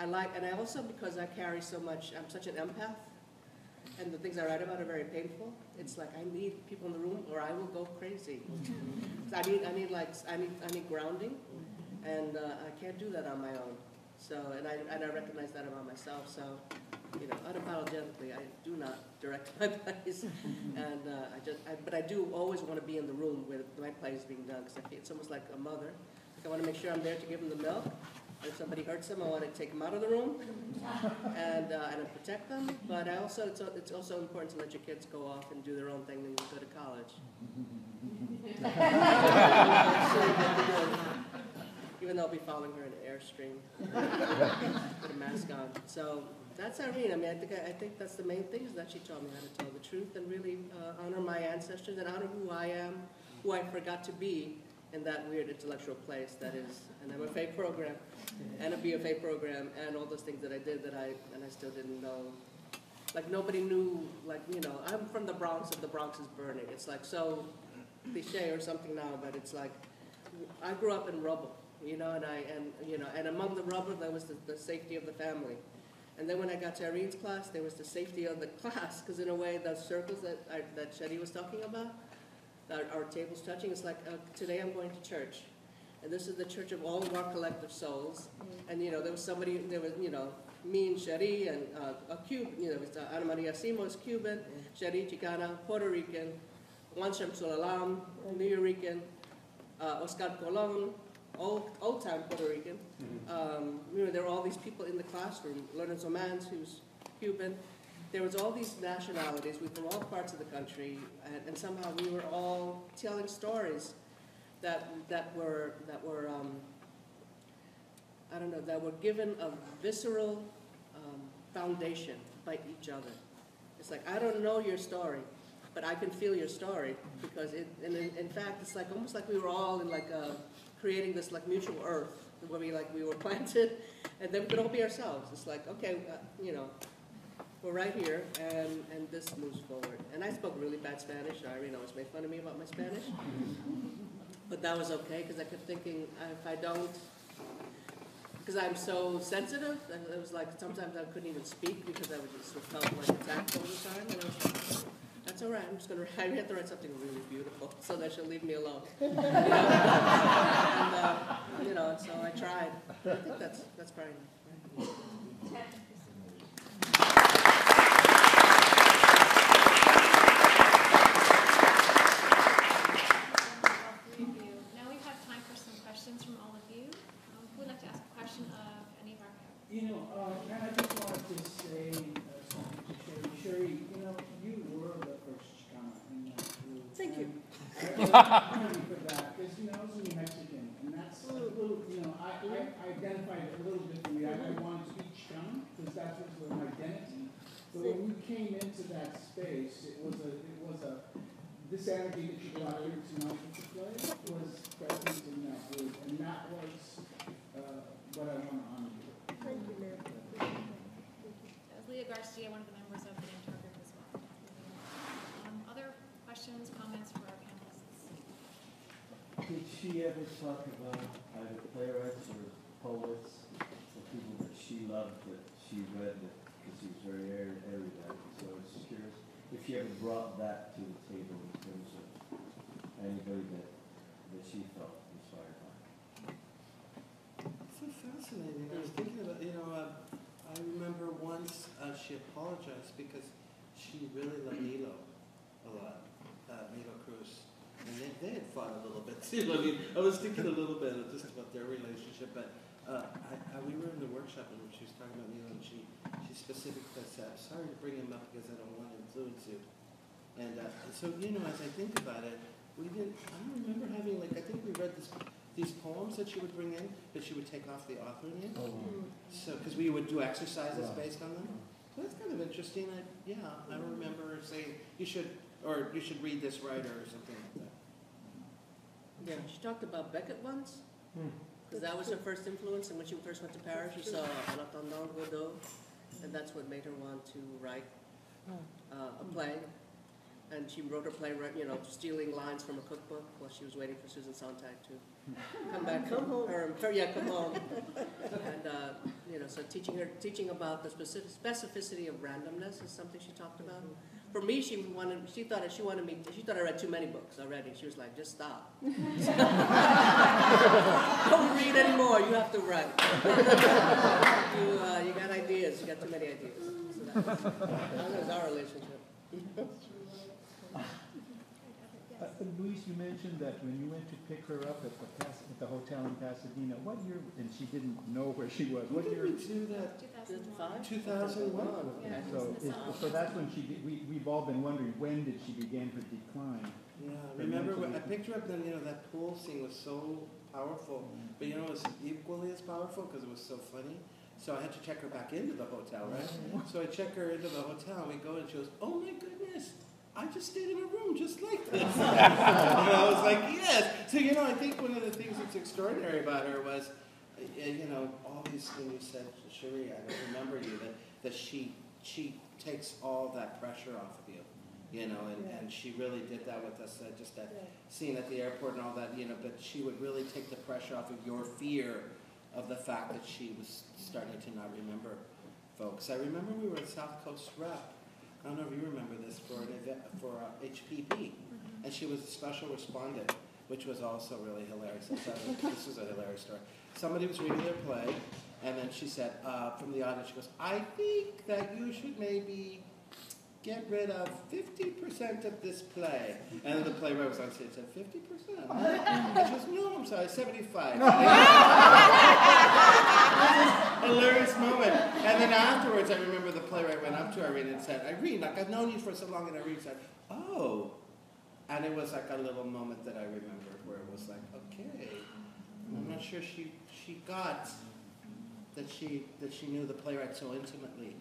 And I also, because I carry so much, I'm such an empath, and the things I write about are very painful. It's like I need people in the room, or I will go crazy. So I need grounding, and I can't do that on my own. So, and I recognize that about myself. So, you know, unapologetically, I do not direct my plays, and but I do always want to be in the room where my play is being done, because it's almost like a mother. Like I want to make sure I'm there to give them the milk. And if somebody hurts them, I want to take them out of the room and protect them. But I also, it's also important to let your kids go off and do their own thing and go to college. Even though I'll be following her in an Airstream with a mask on. So that's Irene. I mean, I think that's the main thing, is that she taught me how to tell the truth and really honor my ancestors and honor who I am, who I forgot to be. In that weird intellectual place that is an MFA program and a BFA program and all those things that I did that I still didn't know. Like nobody knew, like, you know, I'm from the Bronx and the Bronx is burning. It's like so cliche or something now, but it's like I grew up in rubble, you know, and among the rubble there was the safety of the family. And then when I got to Irene's class, there was the safety of the class, because in a way those circles that Cherrie was talking about, our tables touching, it's like, today I'm going to church. And this is the church of all of our collective souls. And, you know, there was somebody, you know, me and Cherrie and a Cuban, you know, it's, Ana Maria Simo is Cuban, Cherrie Chicana, Puerto Rican, Juan Shamsul Alam, New Yorkian, Oscar Colon, old-time Puerto Rican. You know, there were all these people in the classroom, Lorenzo Mans, who's Cuban. There was all these nationalities, we were from all parts of the country, and somehow we were all telling stories that were I don't know, that were given a visceral foundation by each other. It's like, I don't know your story, but I can feel your story, because in fact it's like almost like we were all in like creating this like mutual earth where we were planted, and then we could all be ourselves. It's like, okay, you know. We're right here, and this moves forward. And I spoke really bad Spanish. Irene always made fun of me about my Spanish. But that was okay, because I kept thinking, if I don't, because I'm so sensitive, it was like sometimes I couldn't even speak because I would just felt like attacked all the time. And I was like, that's all right, I'm just going to write. I have to write something really beautiful so that she'll leave me alone. You know? You know, so I tried. I think that's probably right. You know, I just wanted to say something to Cherrie. Cherrie, you know, you were the first Chicana in that group. Thank you. I really for that, because, you know, I was New Mexican, and that's a little, you know, I identified a little differently. I wanted to be Chicana, because that's what was my identity. But when you came into that space, it was this energy that you brought here tonight to play was present in that group, and that was what I want to honor. Thank you, Mayor. That was Leah Garcia, one of the members of the Intar group as well. Other questions, comments for our panelists? Did she ever talk about either playwrights or poets or people that she loved, that she read, because she was very erudite? So I was just curious if she ever brought that to the table in terms of anybody that she felt inspired by. Fascinating. I was thinking about, you know, I remember once she apologized because she really loved Nilo a lot, Nilo Cruz, and they had fought a little bit too. I mean, I was thinking a little bit just about their relationship, but we were in the workshop and she was talking about Nilo, and she specifically said, "I'm sorry to bring him up because I don't want to influence you." And so, you know, as I think about it, I don't remember having, like, I think we read these poems that she would bring in, but she would take off the author name. Oh, wow. So, because we would do exercises based on them. So that's kind of interesting. I remember saying, you should read this writer or something like that. Yeah, she talked about Beckett once, because that was her first influence, and when she first went to Paris, she saw L'Intendant Godot, and that's what made her want to write a play. And she wrote her play, you know, stealing lines from a cookbook while she was waiting for Susan Sontag to come home. Come home. And, you know, know, so teaching about the specificity of randomness is something she talked about. For me, she thought I read too many books already. She was like, just stop. Don't read anymore, you have to write. You got ideas, you got too many ideas. So that was our relationship. Luis, you mentioned that when you went to pick her up at the hotel in Pasadena, what year, and she didn't know where she was, what year? 2001. 2001. Yeah, so that's when we've all been wondering, when did she begin her decline? Yeah, remember, when I picked her up, then, you know, that pool scene was so powerful, but you know, it was equally as powerful because it was so funny. So I had to check her back into the hotel, right? So I check her into the hotel, we go, and she goes, oh my goodness, I just stayed in a room just like this. And I was like, yes. So, you know, I think one of the things that's extraordinary about her was, you know, all these things you said, Cherrie, I don't remember you, that she takes all that pressure off of you, you know, and she really did that with us, just that scene at the airport and all that, you know, but she would really take the pressure off of your fear of the fact that she was starting to not remember folks. I remember we were at South Coast Rep. I don't know if you remember this, for an event for HPP, and she was a special respondent, which was also really hilarious. This was a hilarious story. Somebody was reading their play, and then she said, from the audience, she goes, I think that you should maybe get rid of 50% of this play. And then the playwright was on stage and said, 50%? And she goes, no, I'm sorry, 75%. Hilarious moment. And then afterwards, I remember the playwright went up to Irene and said, Irene, like, I've known you for so long, and Irene said, oh. And it was like a little moment that I remember where it was like, okay, I'm not sure she got that she knew the playwright so intimately.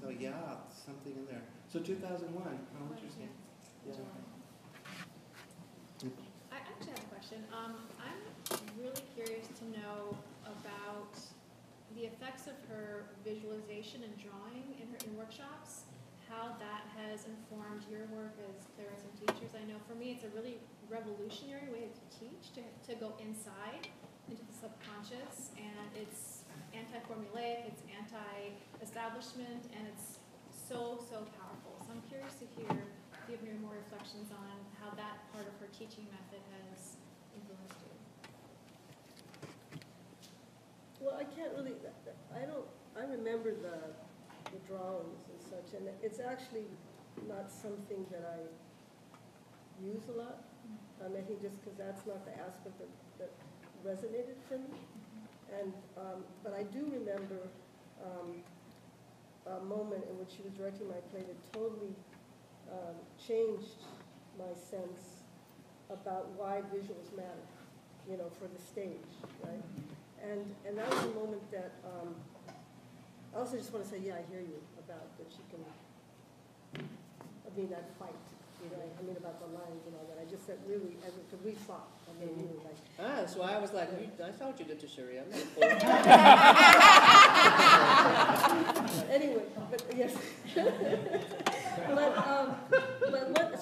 So yeah, something in there. So 2001, how interesting. Yeah. I actually have a question. I'm really curious to know about the effects of her visualization and drawing in workshops, how that has informed your work as playwrights and teachers. I know for me it's a really revolutionary way to teach, to go inside into the subconscious, and it's anti-formulaic, it's anti-establishment, and it's so, so powerful. So I'm curious to hear if you have more reflections on how that part of her teaching method has influenced you. Well, I can't really, I remember the drawings and such, and it's actually not something that I use a lot. I think just because that's not the aspect that resonated for me. And, but I do remember a moment in which she was directing my play that totally changed my sense about why visuals matter, you know, for the stage, right? And that was a moment that, I also just want to say, yeah, I hear you about that she can, I mean, that fight, you know, I mean, about the lines and all that. I just said, really, because we fought. I mean, really, like. Ah, so I was like, I saw what you did to Cherrie. I'm not cool. Anyway, but yes.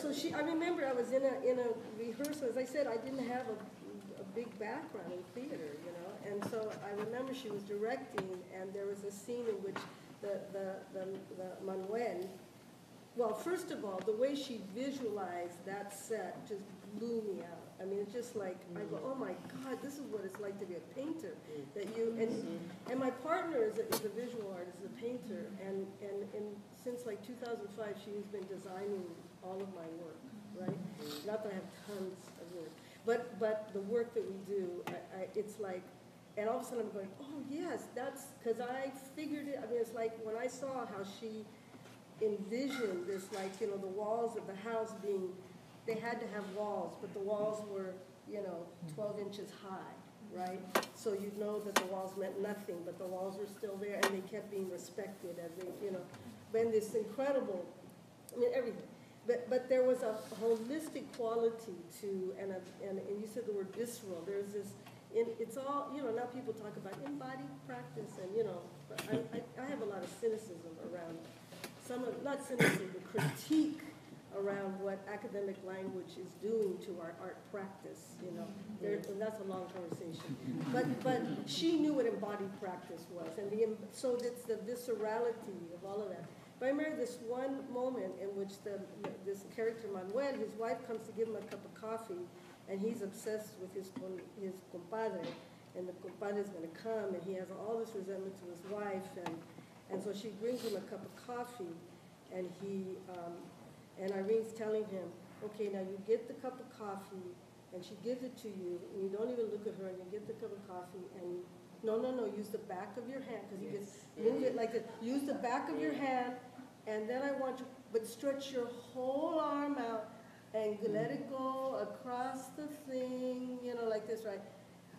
So she, I remember I was in a rehearsal. As I said, I didn't have a big background in theater, you know. And so I remember she was directing, and there was a scene in which the Manuel, well, first of all, the way she visualized that set just blew me out. I mean, it's just like, I go, oh my God, this is what it's like to be a painter. That you, and my partner is a visual artist, is a painter, and since like 2005, she's been designing all of my work, right? Not that I have tons of work, but the work that we do, it's like, and all of a sudden I'm going, oh yes, that's, because I figured it, I mean, it's like when I saw how she envisioned this, like, you know, the walls of the house being, they had to have walls, but the walls were, you know, 12 inches high, right? So you know that the walls meant nothing, but the walls were still there, and they kept being respected as they, you know, when this incredible, I mean, everything. But there was a holistic quality to, and you said the word visceral, there's this, it's all, you know, now people talk about embodied practice, and, you know, but I have a lot of cynicism around some of, not cynicism, but critique around what academic language is doing to our art practice, you know. That's a long conversation. But she knew what embodied practice was, and so it's the viscerality of all of that. But I remember this one moment in which this character, Manuel, his wife comes to give him a cup of coffee, and he's obsessed with his compadre, and the compadre's going to come, and he has all this resentment to his wife, and so she brings him a cup of coffee, and he, and Irene's telling him, okay, now you get the cup of coffee, and she gives it to you, and you don't even look at her, and you get the cup of coffee, and no, no, no, use the back of your hand, because you can move it like this, use the back of your hand, and then I want you, but stretch your whole arm out, and let it go across the thing, you know, like this, right?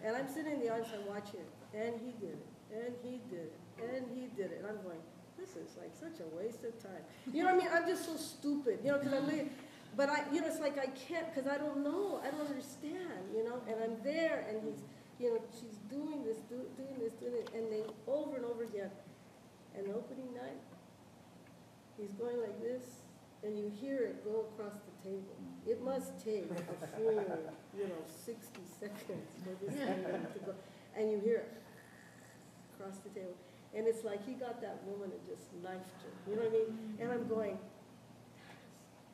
And I'm sitting in the audience and watching it, and he did it, and he did it, and he did it, and I'm going, this is like such a waste of time. You know what I mean? I'm just so stupid, you know, because I'm late. But I, you know, it's like I can't, because I don't know, I don't understand, you know, and I'm there, and he's, you know, she's doing this, doing it, and then over and over again. And the opening night, he's going like this, and you hear it go across the table. It must take a full, you know, 60 seconds for this thing to go, and you hear it across the table. And it's like he got that woman and just knifed her. You know what I mean? And I'm going,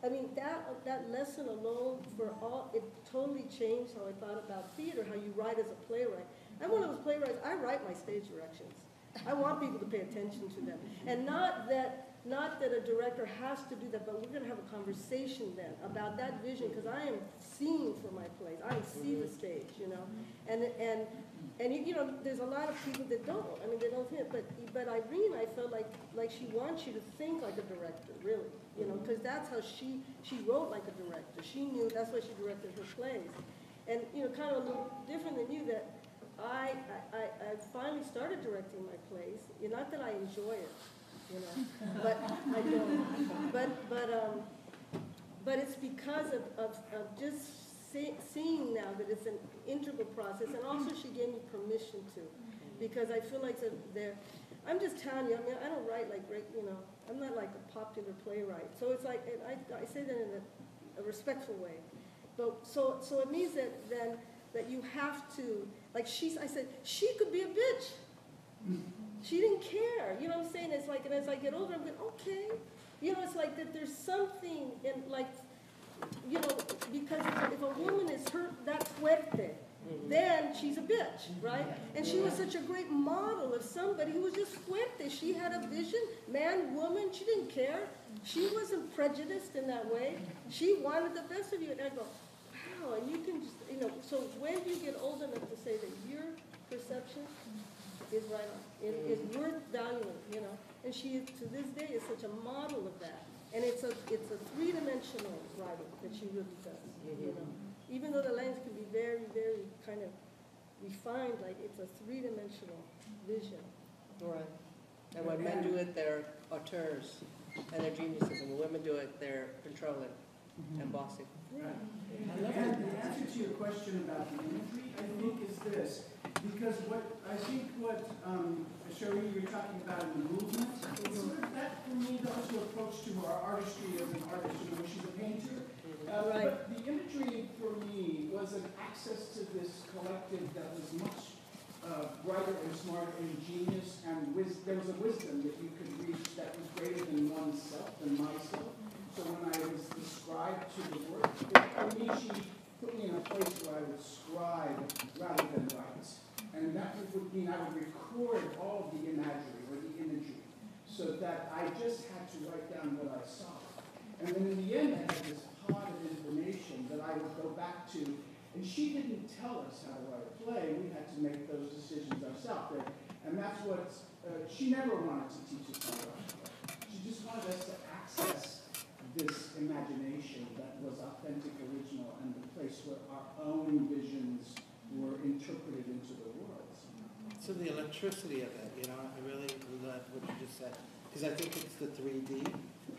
I mean, that lesson alone for all, it totally changed how I thought about theater, how you write as a playwright. I'm one of those playwrights, I write my stage directions. I want people to pay attention to them. And not that a director has to do that, but we're going to have a conversation then about that vision, because I am seeing for my plays. I see the stage, you know. And you know, there's a lot of people that don't. I mean, they don't think. But Irene, I felt like she wants you to think like a director, really. You know, because that's how she wrote like a director. She knew that's why she directed her plays. And you know, kind of a little different than you, that I finally started directing my plays. Not that I enjoy it, you know, but I don't. But it's because of just seeing now that it's an integral process, and also she gave me permission to, because I feel like I'm just telling you, I mean, I don't write like, you know, I'm not like a popular playwright, so it's like, and I say that in a respectful way, but so it means that then that you have to, like I said, she could be a bitch, she didn't care, you know what I'm saying, it's like, and as I get older, I'm going, okay, you know, it's like that there's something in, like, you know, because if a woman is hurt that fuerte, then she's a bitch, right? And she was such a great model of somebody who was just fuerte. She had a vision, man, woman, she didn't care. She wasn't prejudiced in that way. She wanted the best of you. And I go, wow, and you can just, you know, so when you get old enough to say that your perception is right on, it is worth valuing, you know? And she, to this day, is such a model of that. And it's a three-dimensional writing that she really does, you know. Even though the lens can be very, very kind of refined, like it's a three-dimensional vision. Right. And when men do it, they're auteurs and they're geniuses. And when women do it, they're controlling and bossing. Yeah. Right. The answer to your question about imagery, I think, is this. Because I think what Cherrie, you're talking about in the movement, it's sort of that, for me, the whole approach to our artistry as an artist, you know, she's a painter. But the imagery for me was an access to this collective that was much brighter and smarter and ingenious, and there was a wisdom that you could reach that was greater than oneself, than myself. So when I was the scribe to the work, for me, she put me in a place where I would scribe rather than write. And that would mean I would record all the imagery or the imagery so that I just had to write down what I saw. And then in the end, I had this pod of information that I would go back to. And she didn't tell us how to write a play. We had to make those decisions ourselves. And that's what she never wanted to teach us how to write a play. She just wanted us to access this imagination that was authentic, original, and the place where our own visions were interpreted into the world. So the electricity of it, you know, I really love what you just said, because I think it's the 3D,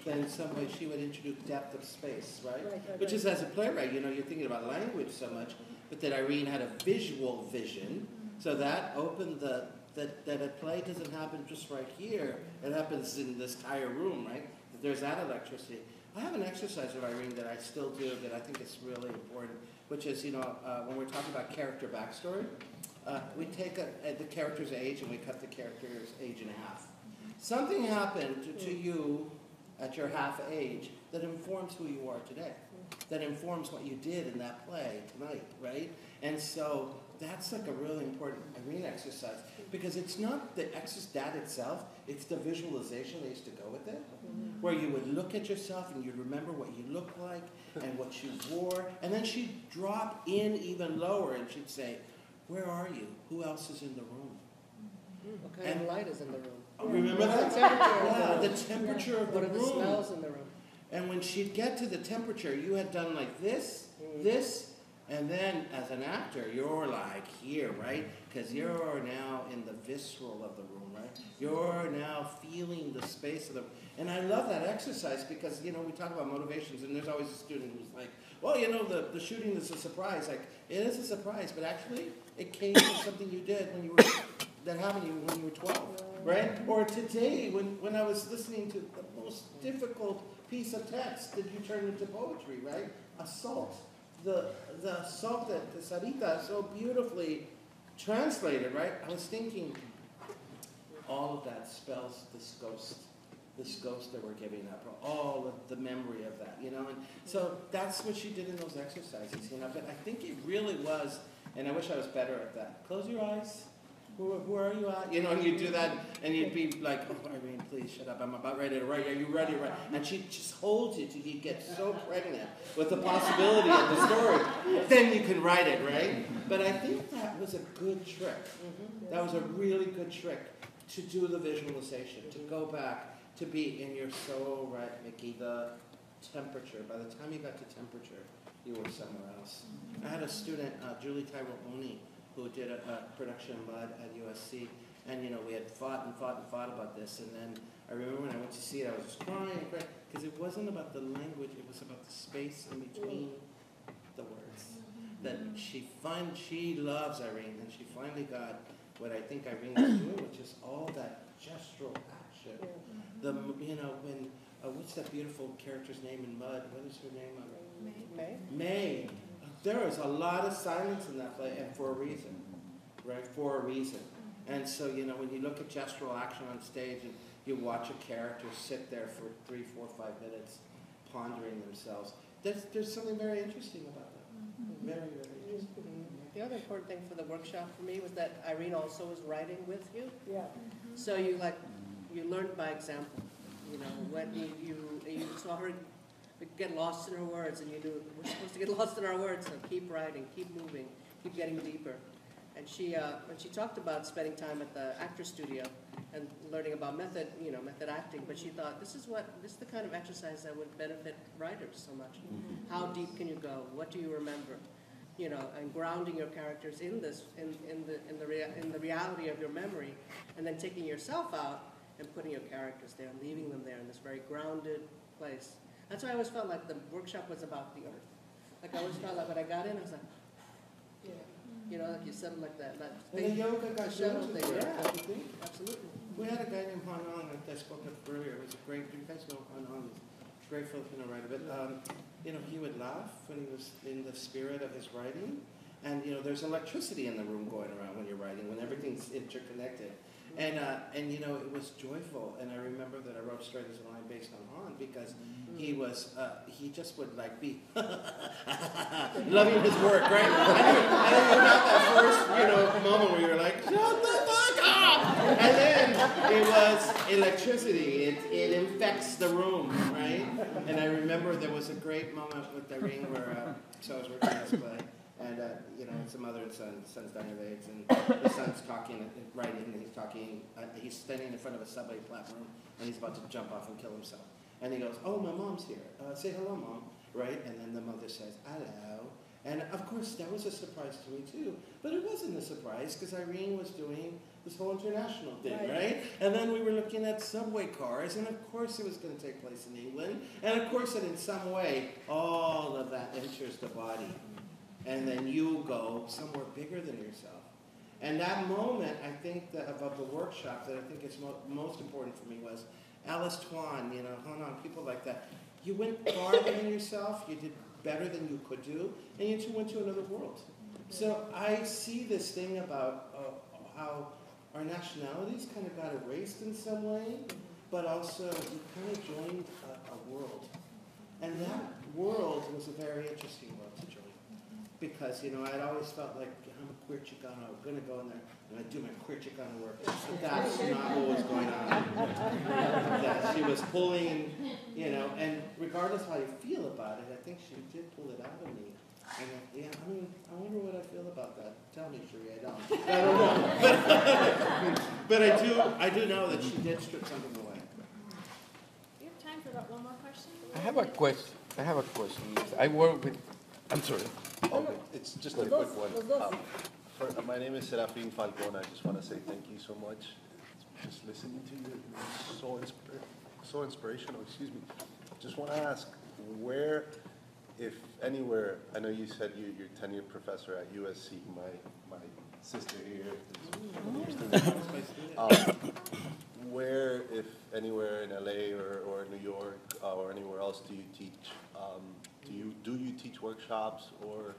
that in some way she would introduce depth of space, right? Which is, as a playwright, you know, you're thinking about language so much, but that Irene had a visual vision, so that opened the, that a play doesn't happen just right here, it happens in this entire room, right? There's that electricity. I have an exercise with Irene that I still do that I think is really important, which is, you know, when we're talking about character backstory, we take the character's age and we cut the character's age in half. Something happened to you at your half age that informs who you are today, that informs what you did in that play tonight, right? And so that's like a really important Irene exercise, because it's not the that itself, it's the visualization that used to go with it, where you would look at yourself and you'd remember what you looked like and what you wore, and then she'd drop in even lower and she'd say, where are you? Who else is in the room? What kind of light is in the room? Oh, remember that? The temperature of the room. What are the smells in the room? And when she'd get to the temperature, you had done like this, this, and then as an actor, you're like here, right? Because you're now in the visceral of the room, right? You're now feeling the space of the room. And I love that exercise because, you know, we talk about motivations and there's always a student who's like, well, you know, the shooting is a surprise. Like, it is a surprise, but actually it came from something you did when you were, that happened to you when you were 12, right? Or today, when I was listening to the most difficult piece of text that you turned into poetry, right? Assault. The song that Sarita so beautifully translated, right? I was thinking, all of that spells this ghost that we're giving up, or all of the memory of that, you know? And so that's what she did in those exercises, you know? But I think it really was, and I wish I was better at that. Close your eyes. Who are you at? You know, and you'd do that, and you'd be like, oh, Irene, please shut up. I'm about ready to write. Are you ready to write? And she'd just hold you till you get so pregnant with the possibility of the story. Then you can write it, right? But I think that was a good trick. That was a really good trick to do the visualization, to go back, to be in your soul, right, Mickey, the temperature. By the time you got to temperature, you were somewhere else. I had a student, Julie Tyrone-Oni, who did a production at USC, and you know we had fought about this, and then I remember when I went to see it, I was just crying, because it wasn't about the language, it was about the space in between the words. That she loves Irene, and she finally got what I think Irene was doing, which is all that gestural action. The you know when what's that beautiful character's name in Mud? What is her name? May. There is a lot of silence in that play, and for a reason, right? For a reason. And so, you know, when you look at gestural action on stage and you watch a character sit there for 3, 4, 5 minutes pondering themselves, there's something very interesting about that. Very, very interesting. The other important thing for the workshop for me was that Irene also was writing with you. Yeah. So you, like, you learned by example. You know, when you saw her get lost in her words, and you knew we're supposed to get lost in our words, so keep writing, keep moving, keep getting deeper. And she, when she talked about spending time at the actor studio and learning about method, you know, method acting, but she thought this is the kind of exercise that would benefit writers so much. How deep can you go? What do you remember? You know, and grounding your characters in this, in the reality of your memory, and then taking yourself out and putting your characters there and leaving them there in this very grounded place. That's why I always felt like the workshop was about the earth. Like I always felt like when I got in, I was like, yeah, you know, like you said, like that. And the yoga got shuttle thing. Yeah, absolutely. We had a guy named Han Ong that I spoke of earlier. It was a great, you guys know Han Ong, great Filipino writer. But you know, he would laugh when he was in the spirit of his writing, and you know, there's electricity in the room going around when you're writing, when everything's interconnected. And you know, it was joyful, and I remember that I wrote Straight as a Line based on Han because he was, he just would like be loving his work, right? And then you got that first, you know, moment where you were like, shut the fuck up! And then it was electricity, it infects the room, right? And I remember there was a great moment with Irene where, so I was working on this play, and you know, it's a mother and son. The son's dying of AIDS, and the son's talking, writing, and he's talking. He's standing in front of a subway platform, and he's about to jump off and kill himself. And he goes, "Oh, my mom's here. Say hello, mom." Right? And then the mother says, "Hello." And of course, that was a surprise to me too. But it wasn't a surprise because Irene was doing this whole international thing, right? And then we were looking at subway cars, and of course it was going to take place in England, and of course, that in some way, all of that enters the body. And then you go somewhere bigger than yourself. And that moment, I think, that of the workshop that I think is most important for me was Alice Tuan, you know, Han Ong, people like that. You went farther than yourself, you did better than you could do, and you two went to another world. So I see this thing about how our nationalities kind of got erased in some way, but also you kind of joined a world. And that world was a very interesting world to join. Because, you know, I'd always felt like, I'm a queer Chicano, I'm going to go in there and I do my queer Chicano work. But that's not what was going on. That she was pulling, you know, and regardless of how you feel about it, I think she did pull it out of me. And yeah, I mean, I wonder what I feel about that. Tell me, Cherrie, I don't know. But I do know that she did strip something away. Do you have time for about one more question? I have a question. I work with, I'm sorry. Oh, it's just a quick one. My name is Serafin Falcon. I just want to say thank you so much. Just listening to you, it's so inspirational. Excuse me. Just want to ask, where, if anywhere, I know you said you're a tenured professor at USC. My sister here is where, if anywhere, in LA or New York or anywhere else, do you teach? Do you teach workshops or?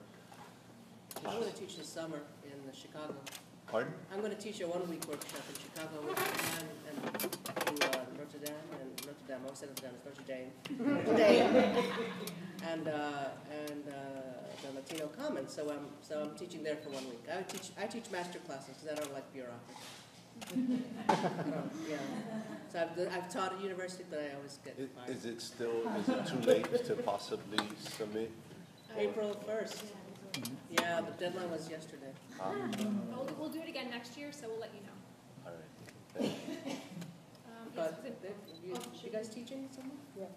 I'm going to teach this summer in Chicago. Pardon? I'm going to teach a one-week workshop in Chicago, Rotterdam, and Rotterdam. I always said Rotterdam. It's Notre Dame. Today. And the Latino Commons. So I'm teaching there for 1 week. I teach master classes because I don't like bureaucracy. Yeah. So I've taught at university, but I always get fired. Is it too late to possibly submit? April 1st. Yeah, the deadline was yesterday. We'll do it again next year, so we'll let you know. All right. You guys teaching somewhere? Yeah.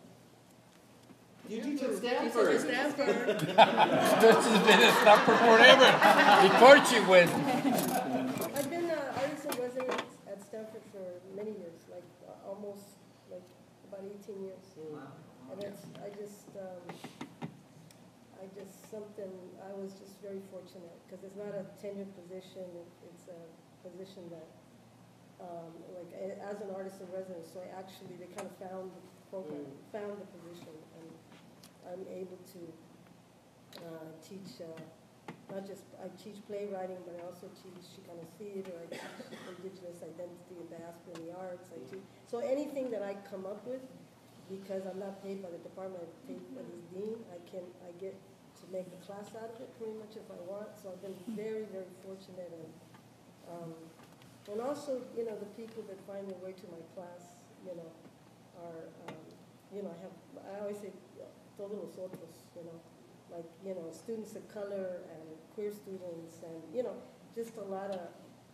You teach at Stanford. This has been at Stanford forever. Before she went. I've been artist resident at Stanford for many years, about 18 years. Wow. And I was just very fortunate because it's not a tenured position. It's a position that, as an artist in residence, so I actually they kind of found the program, found the position. I'm able to teach, not just, I teach playwriting, but I also teach Chicano theater, I teach indigenous identity and diaspora in the arts, I teach, so anything that I come up with, because I'm not paid by the department, I'm paid by this dean, I get to make a class out of it pretty much if I want, so I've been very, very fortunate, and also, you know, the people that find their way to my class, you know, are, you know, I always say, todos otros, you know, like, you know, students of color and queer students and, you know, just a lot of,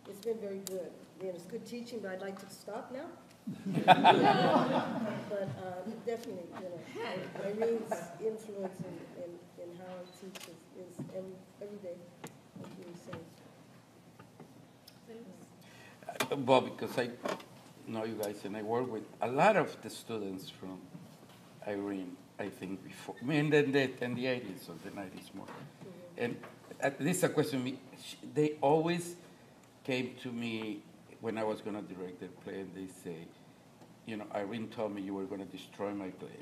it's been very good. You know, it's good teaching, but I'd like to stop now. But definitely, you know, Irene's influence in how I teach is every day, like you were saying. Thanks. Well, because I know you guys and I work with a lot of the students from Irene. I think before, I mean, in the 80s or the 90s more. And this is a question. They always came to me when I was going to direct their play, and they say, you know, Irene told me you were going to destroy my play,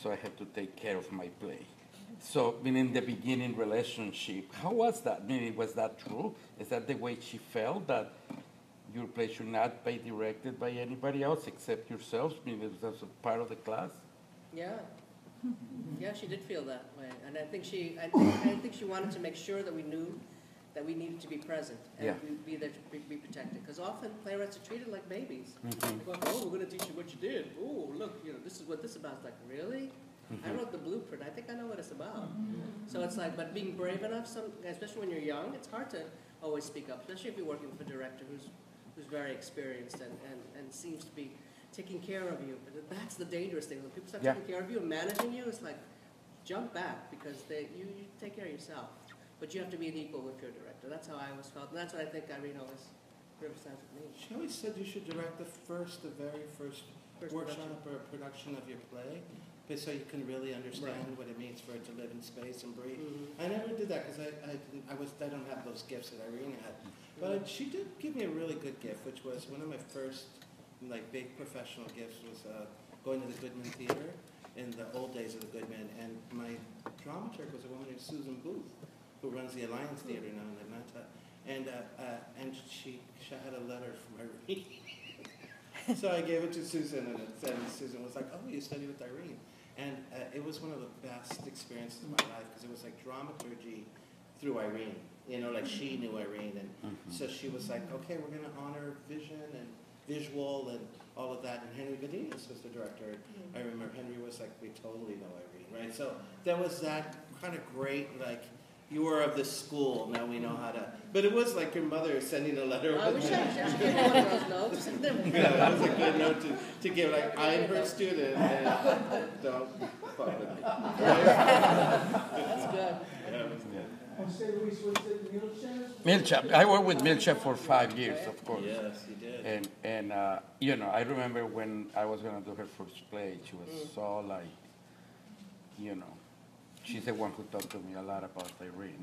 so I have to take care of my play. So, I mean, in the beginning relationship, how was that? I mean, was that true? Is that the way she felt, that your play should not be directed by anybody else except yourselves? I mean, that's a part of the class? Yeah. Yeah, she did feel that way, and I think she wanted to make sure that we knew that we needed to be present and be there to be protected. Because often playwrights are treated like babies. Mm-hmm. Like, oh, we're going to teach you what you did. Oh, look, you know, this is what this is about. It's like, really? Mm-hmm. I wrote the blueprint. I think I know what it's about. Mm-hmm. So it's like, but being brave enough, especially when you're young, it's hard to always speak up. Especially if you're working with a director who's very experienced and seems to be taking care of you, but that's the dangerous thing. When people start taking care of you and managing you, it's like, jump back, because you take care of yourself. But you have to be an equal with your director. That's how I always felt, and that's what I think Irene always represents with me. She always said you should direct the very first workshop or production of your play, so you can really understand what it means for it to live in space and breathe. Mm-hmm. I never did that, because I don't have those gifts that Irene had. But she did give me a really good gift, which was one of my first big professional gifts was going to the Goodman Theater in the old days of the Goodman. And my dramaturg was a woman named Susan Booth, who runs the Alliance Theater now in Atlanta. And she had a letter from Irene. So I gave it to Susan, and it said, Susan was like, oh, you studied with Irene. And it was one of the best experiences of my life, because it was like dramaturgy through Irene. You know, like she knew Irene, and so she was like, okay, we're going to honor vision and visual and all of that. And Henry Godinez was the director. I remember Henry was like, we totally know Irene, right? So there was that kind of great, like, you were of this school, now we know how to. But it was like your mother sending a letter. I wish I just gave one of those notes. Yeah, that was a good note to give, like, I'm her student, and don't fuck with me. That's good. Yeah, it was good. Milchap. I worked with Milchap for 5 years, of course. Yes, you did. And you know, I remember when I was going to do her first play, she was so, like, you know, she's the one who talked to me a lot about Irene.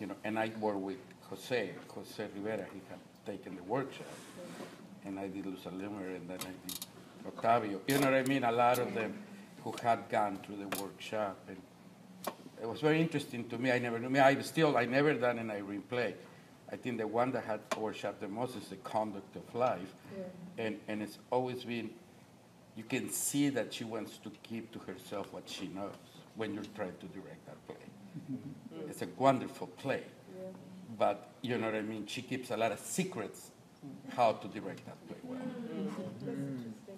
You know, and I worked with Jose Rivera. He had taken the workshop, and I did Lucia Limmer, and then I did Octavio. You know what I mean? A lot of them who had gone through the workshop, and it was very interesting to me. I never knew. I never done an Irene play. I think the one that had workshop the most is The Conduct of Life, and it's always been. You can see that she wants to keep to herself what she knows when you're trying to direct that play. It's a wonderful play, but you know what I mean? She keeps a lot of secrets how to direct that play well.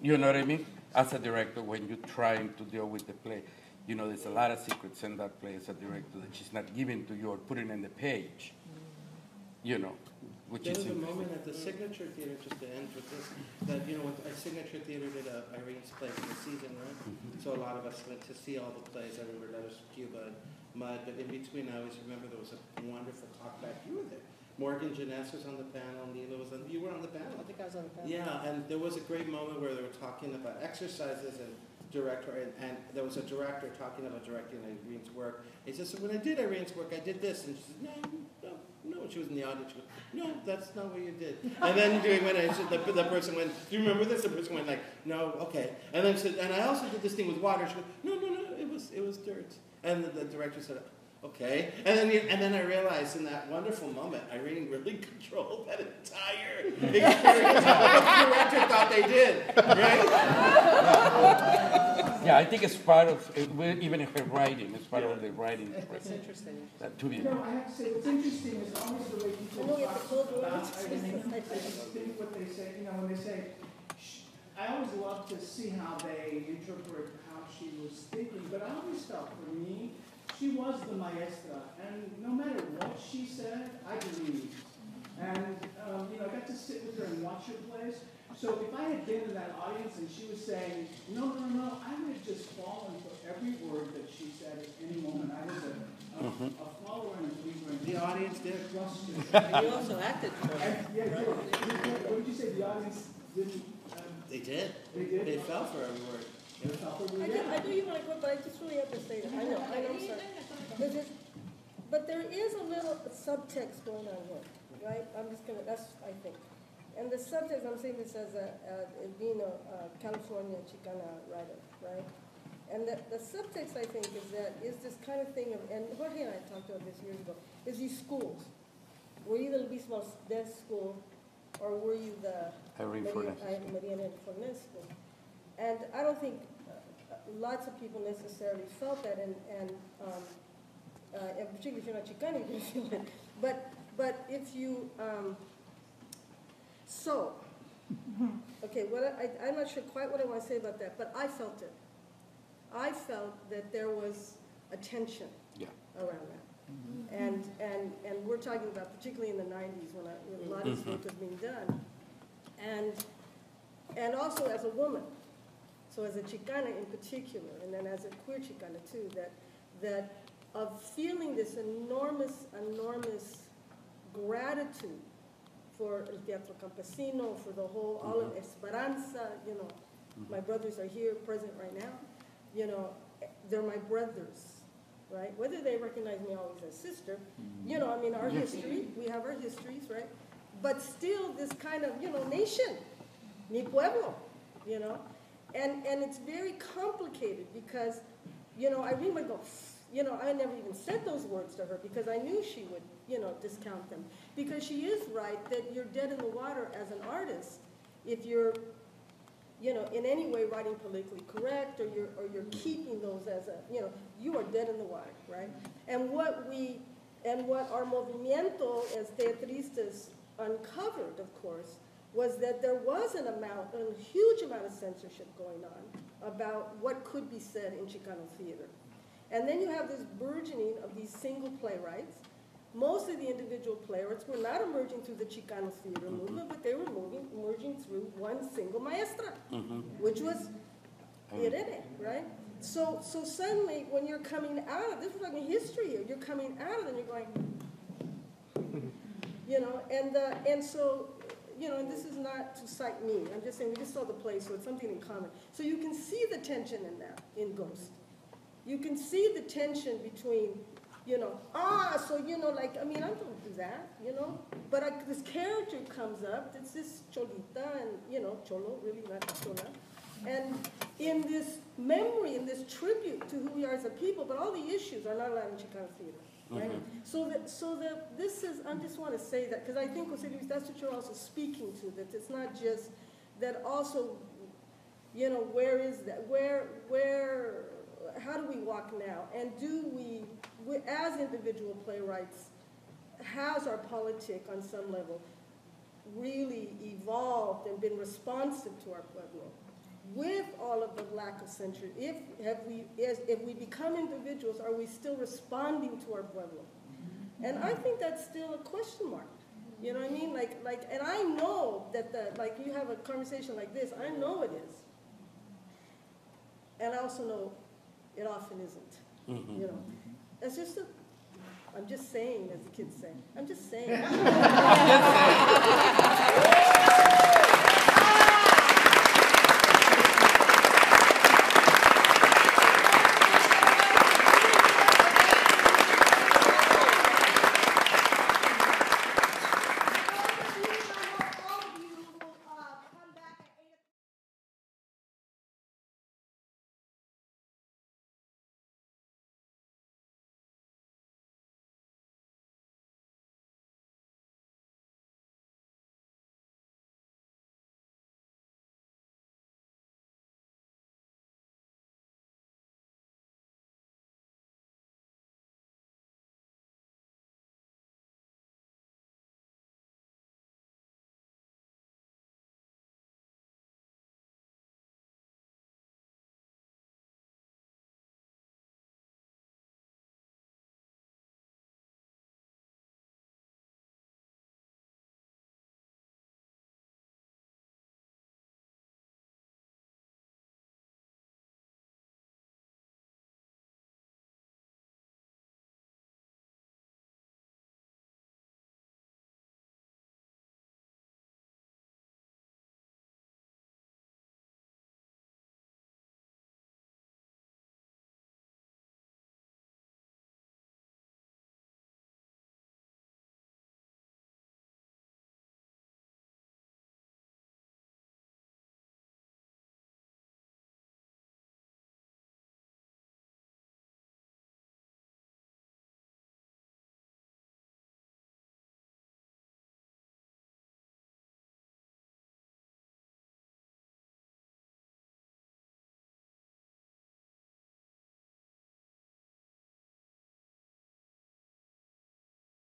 You know what I mean? As a director, when you're trying to deal with the play, you know, there's a lot of secrets in that play as a director that she's not giving to you or putting in the page, you know, which there is was a moment at the Signature Theater, just to end with this, that, you know, at Signature Theater did Irene's play for the season, right? So a lot of us went to see all the plays. I remember Letters from Cuba and Mud, but in between, I always remember there was a wonderful talk back. You were there. Morgan Jeunesse was on the panel, Nila was on, you were on the panel. I think I was on the panel. Yeah, and there was a great moment where they were talking about exercises and director, and there was a director talking about directing Irene's work. He said, so when I did Irene's work, I did this. And she said, no. She was in the audience. She went, no, that's not what you did. And then the person went, do you remember this? The person went like, no, okay. And then said, and I also did this thing with water. She went, no, it was dirt. And the director said, okay. And then I realized in that wonderful moment, Irene really controlled that entire experience. The director thought they did, right? Yeah, I think it's part of, even in her writing, it's part of the writing. It's interesting. That to be. No, I have to say, what's interesting is almost the way people talk about Irene. I just think what they say, you know, when they say, I always love to see how they interpret how she was thinking, but I always felt for me, she was the maestra, and no matter what she said, I believed. And you know, I got to sit with her and watch her plays. So if I had been in that audience and she was saying, no, I would have just fallen for every word that she said at any moment. I was a follower and a believer. The audience did trust her. You also acted for her. Yeah, right. What did you say? The audience didn't? They did. They did? They fell for every word. I know you want to go, but I just really have to say that. I know, sir. But there is a little subtext going on here, right? That's, I think. And the subtext, I'm saying this as being a California Chicana writer, right? And the subtext, I think, is that is this kind of thing of, and Jorge and I talked about this years ago, is these schools. Were you the Luis Valdez school, or were you the Maria Irene Fornés school? And I don't think lots of people necessarily felt that, and particularly if you're not Chicano, you didn't feel it. But if you, okay, I'm not sure quite what I want to say about that, but I felt it. I felt that there was a tension around that. And we're talking about, particularly in the 90s, when a lot of this work was being done. And also as a woman. So as a Chicana in particular, and then as a queer Chicana too, that of feeling this enormous gratitude for El Teatro Campesino, for the whole, all of Esperanza, you know, my brothers are here, present right now, you know, they're my brothers, right? Whether they recognize me always as sister, you know, I mean, our history, we have our histories, right? But still this kind of, you know, nation, mi pueblo, you know? And it's very complicated because, you know, Irene would go, you know, I never even said those words to her because I knew she would, you know, discount them. Because she is right that you're dead in the water as an artist if you're, you know, in any way writing politically correct or you're keeping those as a, you know, you are dead in the water, right? And what we, and what our movimiento as teatristas uncovered, of course, was that there was an amount, a huge amount of censorship going on about what could be said in Chicano theater. And then you have this burgeoning of these single playwrights. Most of the individual playwrights were not emerging through the Chicano theater movement, but they were emerging through one single maestra, which was Irene, right? So suddenly, when you're coming out of this, we're talking history here, you're coming out of it and you're going, you know, and so, you know, and this is not to cite me. I'm just saying we just saw the play, so it's something in common. So you can see the tension in that, in Ghost. You can see the tension between, you know, so, you know, like, I mean, I don't do that, you know. But this character comes up. It's this cholita and, you know, cholo, really not chola. And in this memory, in this tribute to who we are as a people, but all the issues are not allowed in Chicano theater. Right? Mm-hmm. So this is, I just want to say that, because I think, Jose Luis, that's what you're also speaking to, that it's not just, that also, you know, where is that, where, how do we walk now? And do we as individual playwrights, has our politic on some level really evolved and been responsive to our pueblo? With all of the lack of censure, if we become individuals, are we still responding to our pueblo? And I think that's still a question mark. You know what I mean? Like, and I know that like you have a conversation like this, I know it is, and I also know it often isn't. Mm-hmm. You know, it's just I'm just saying, as the kids say. I'm just saying.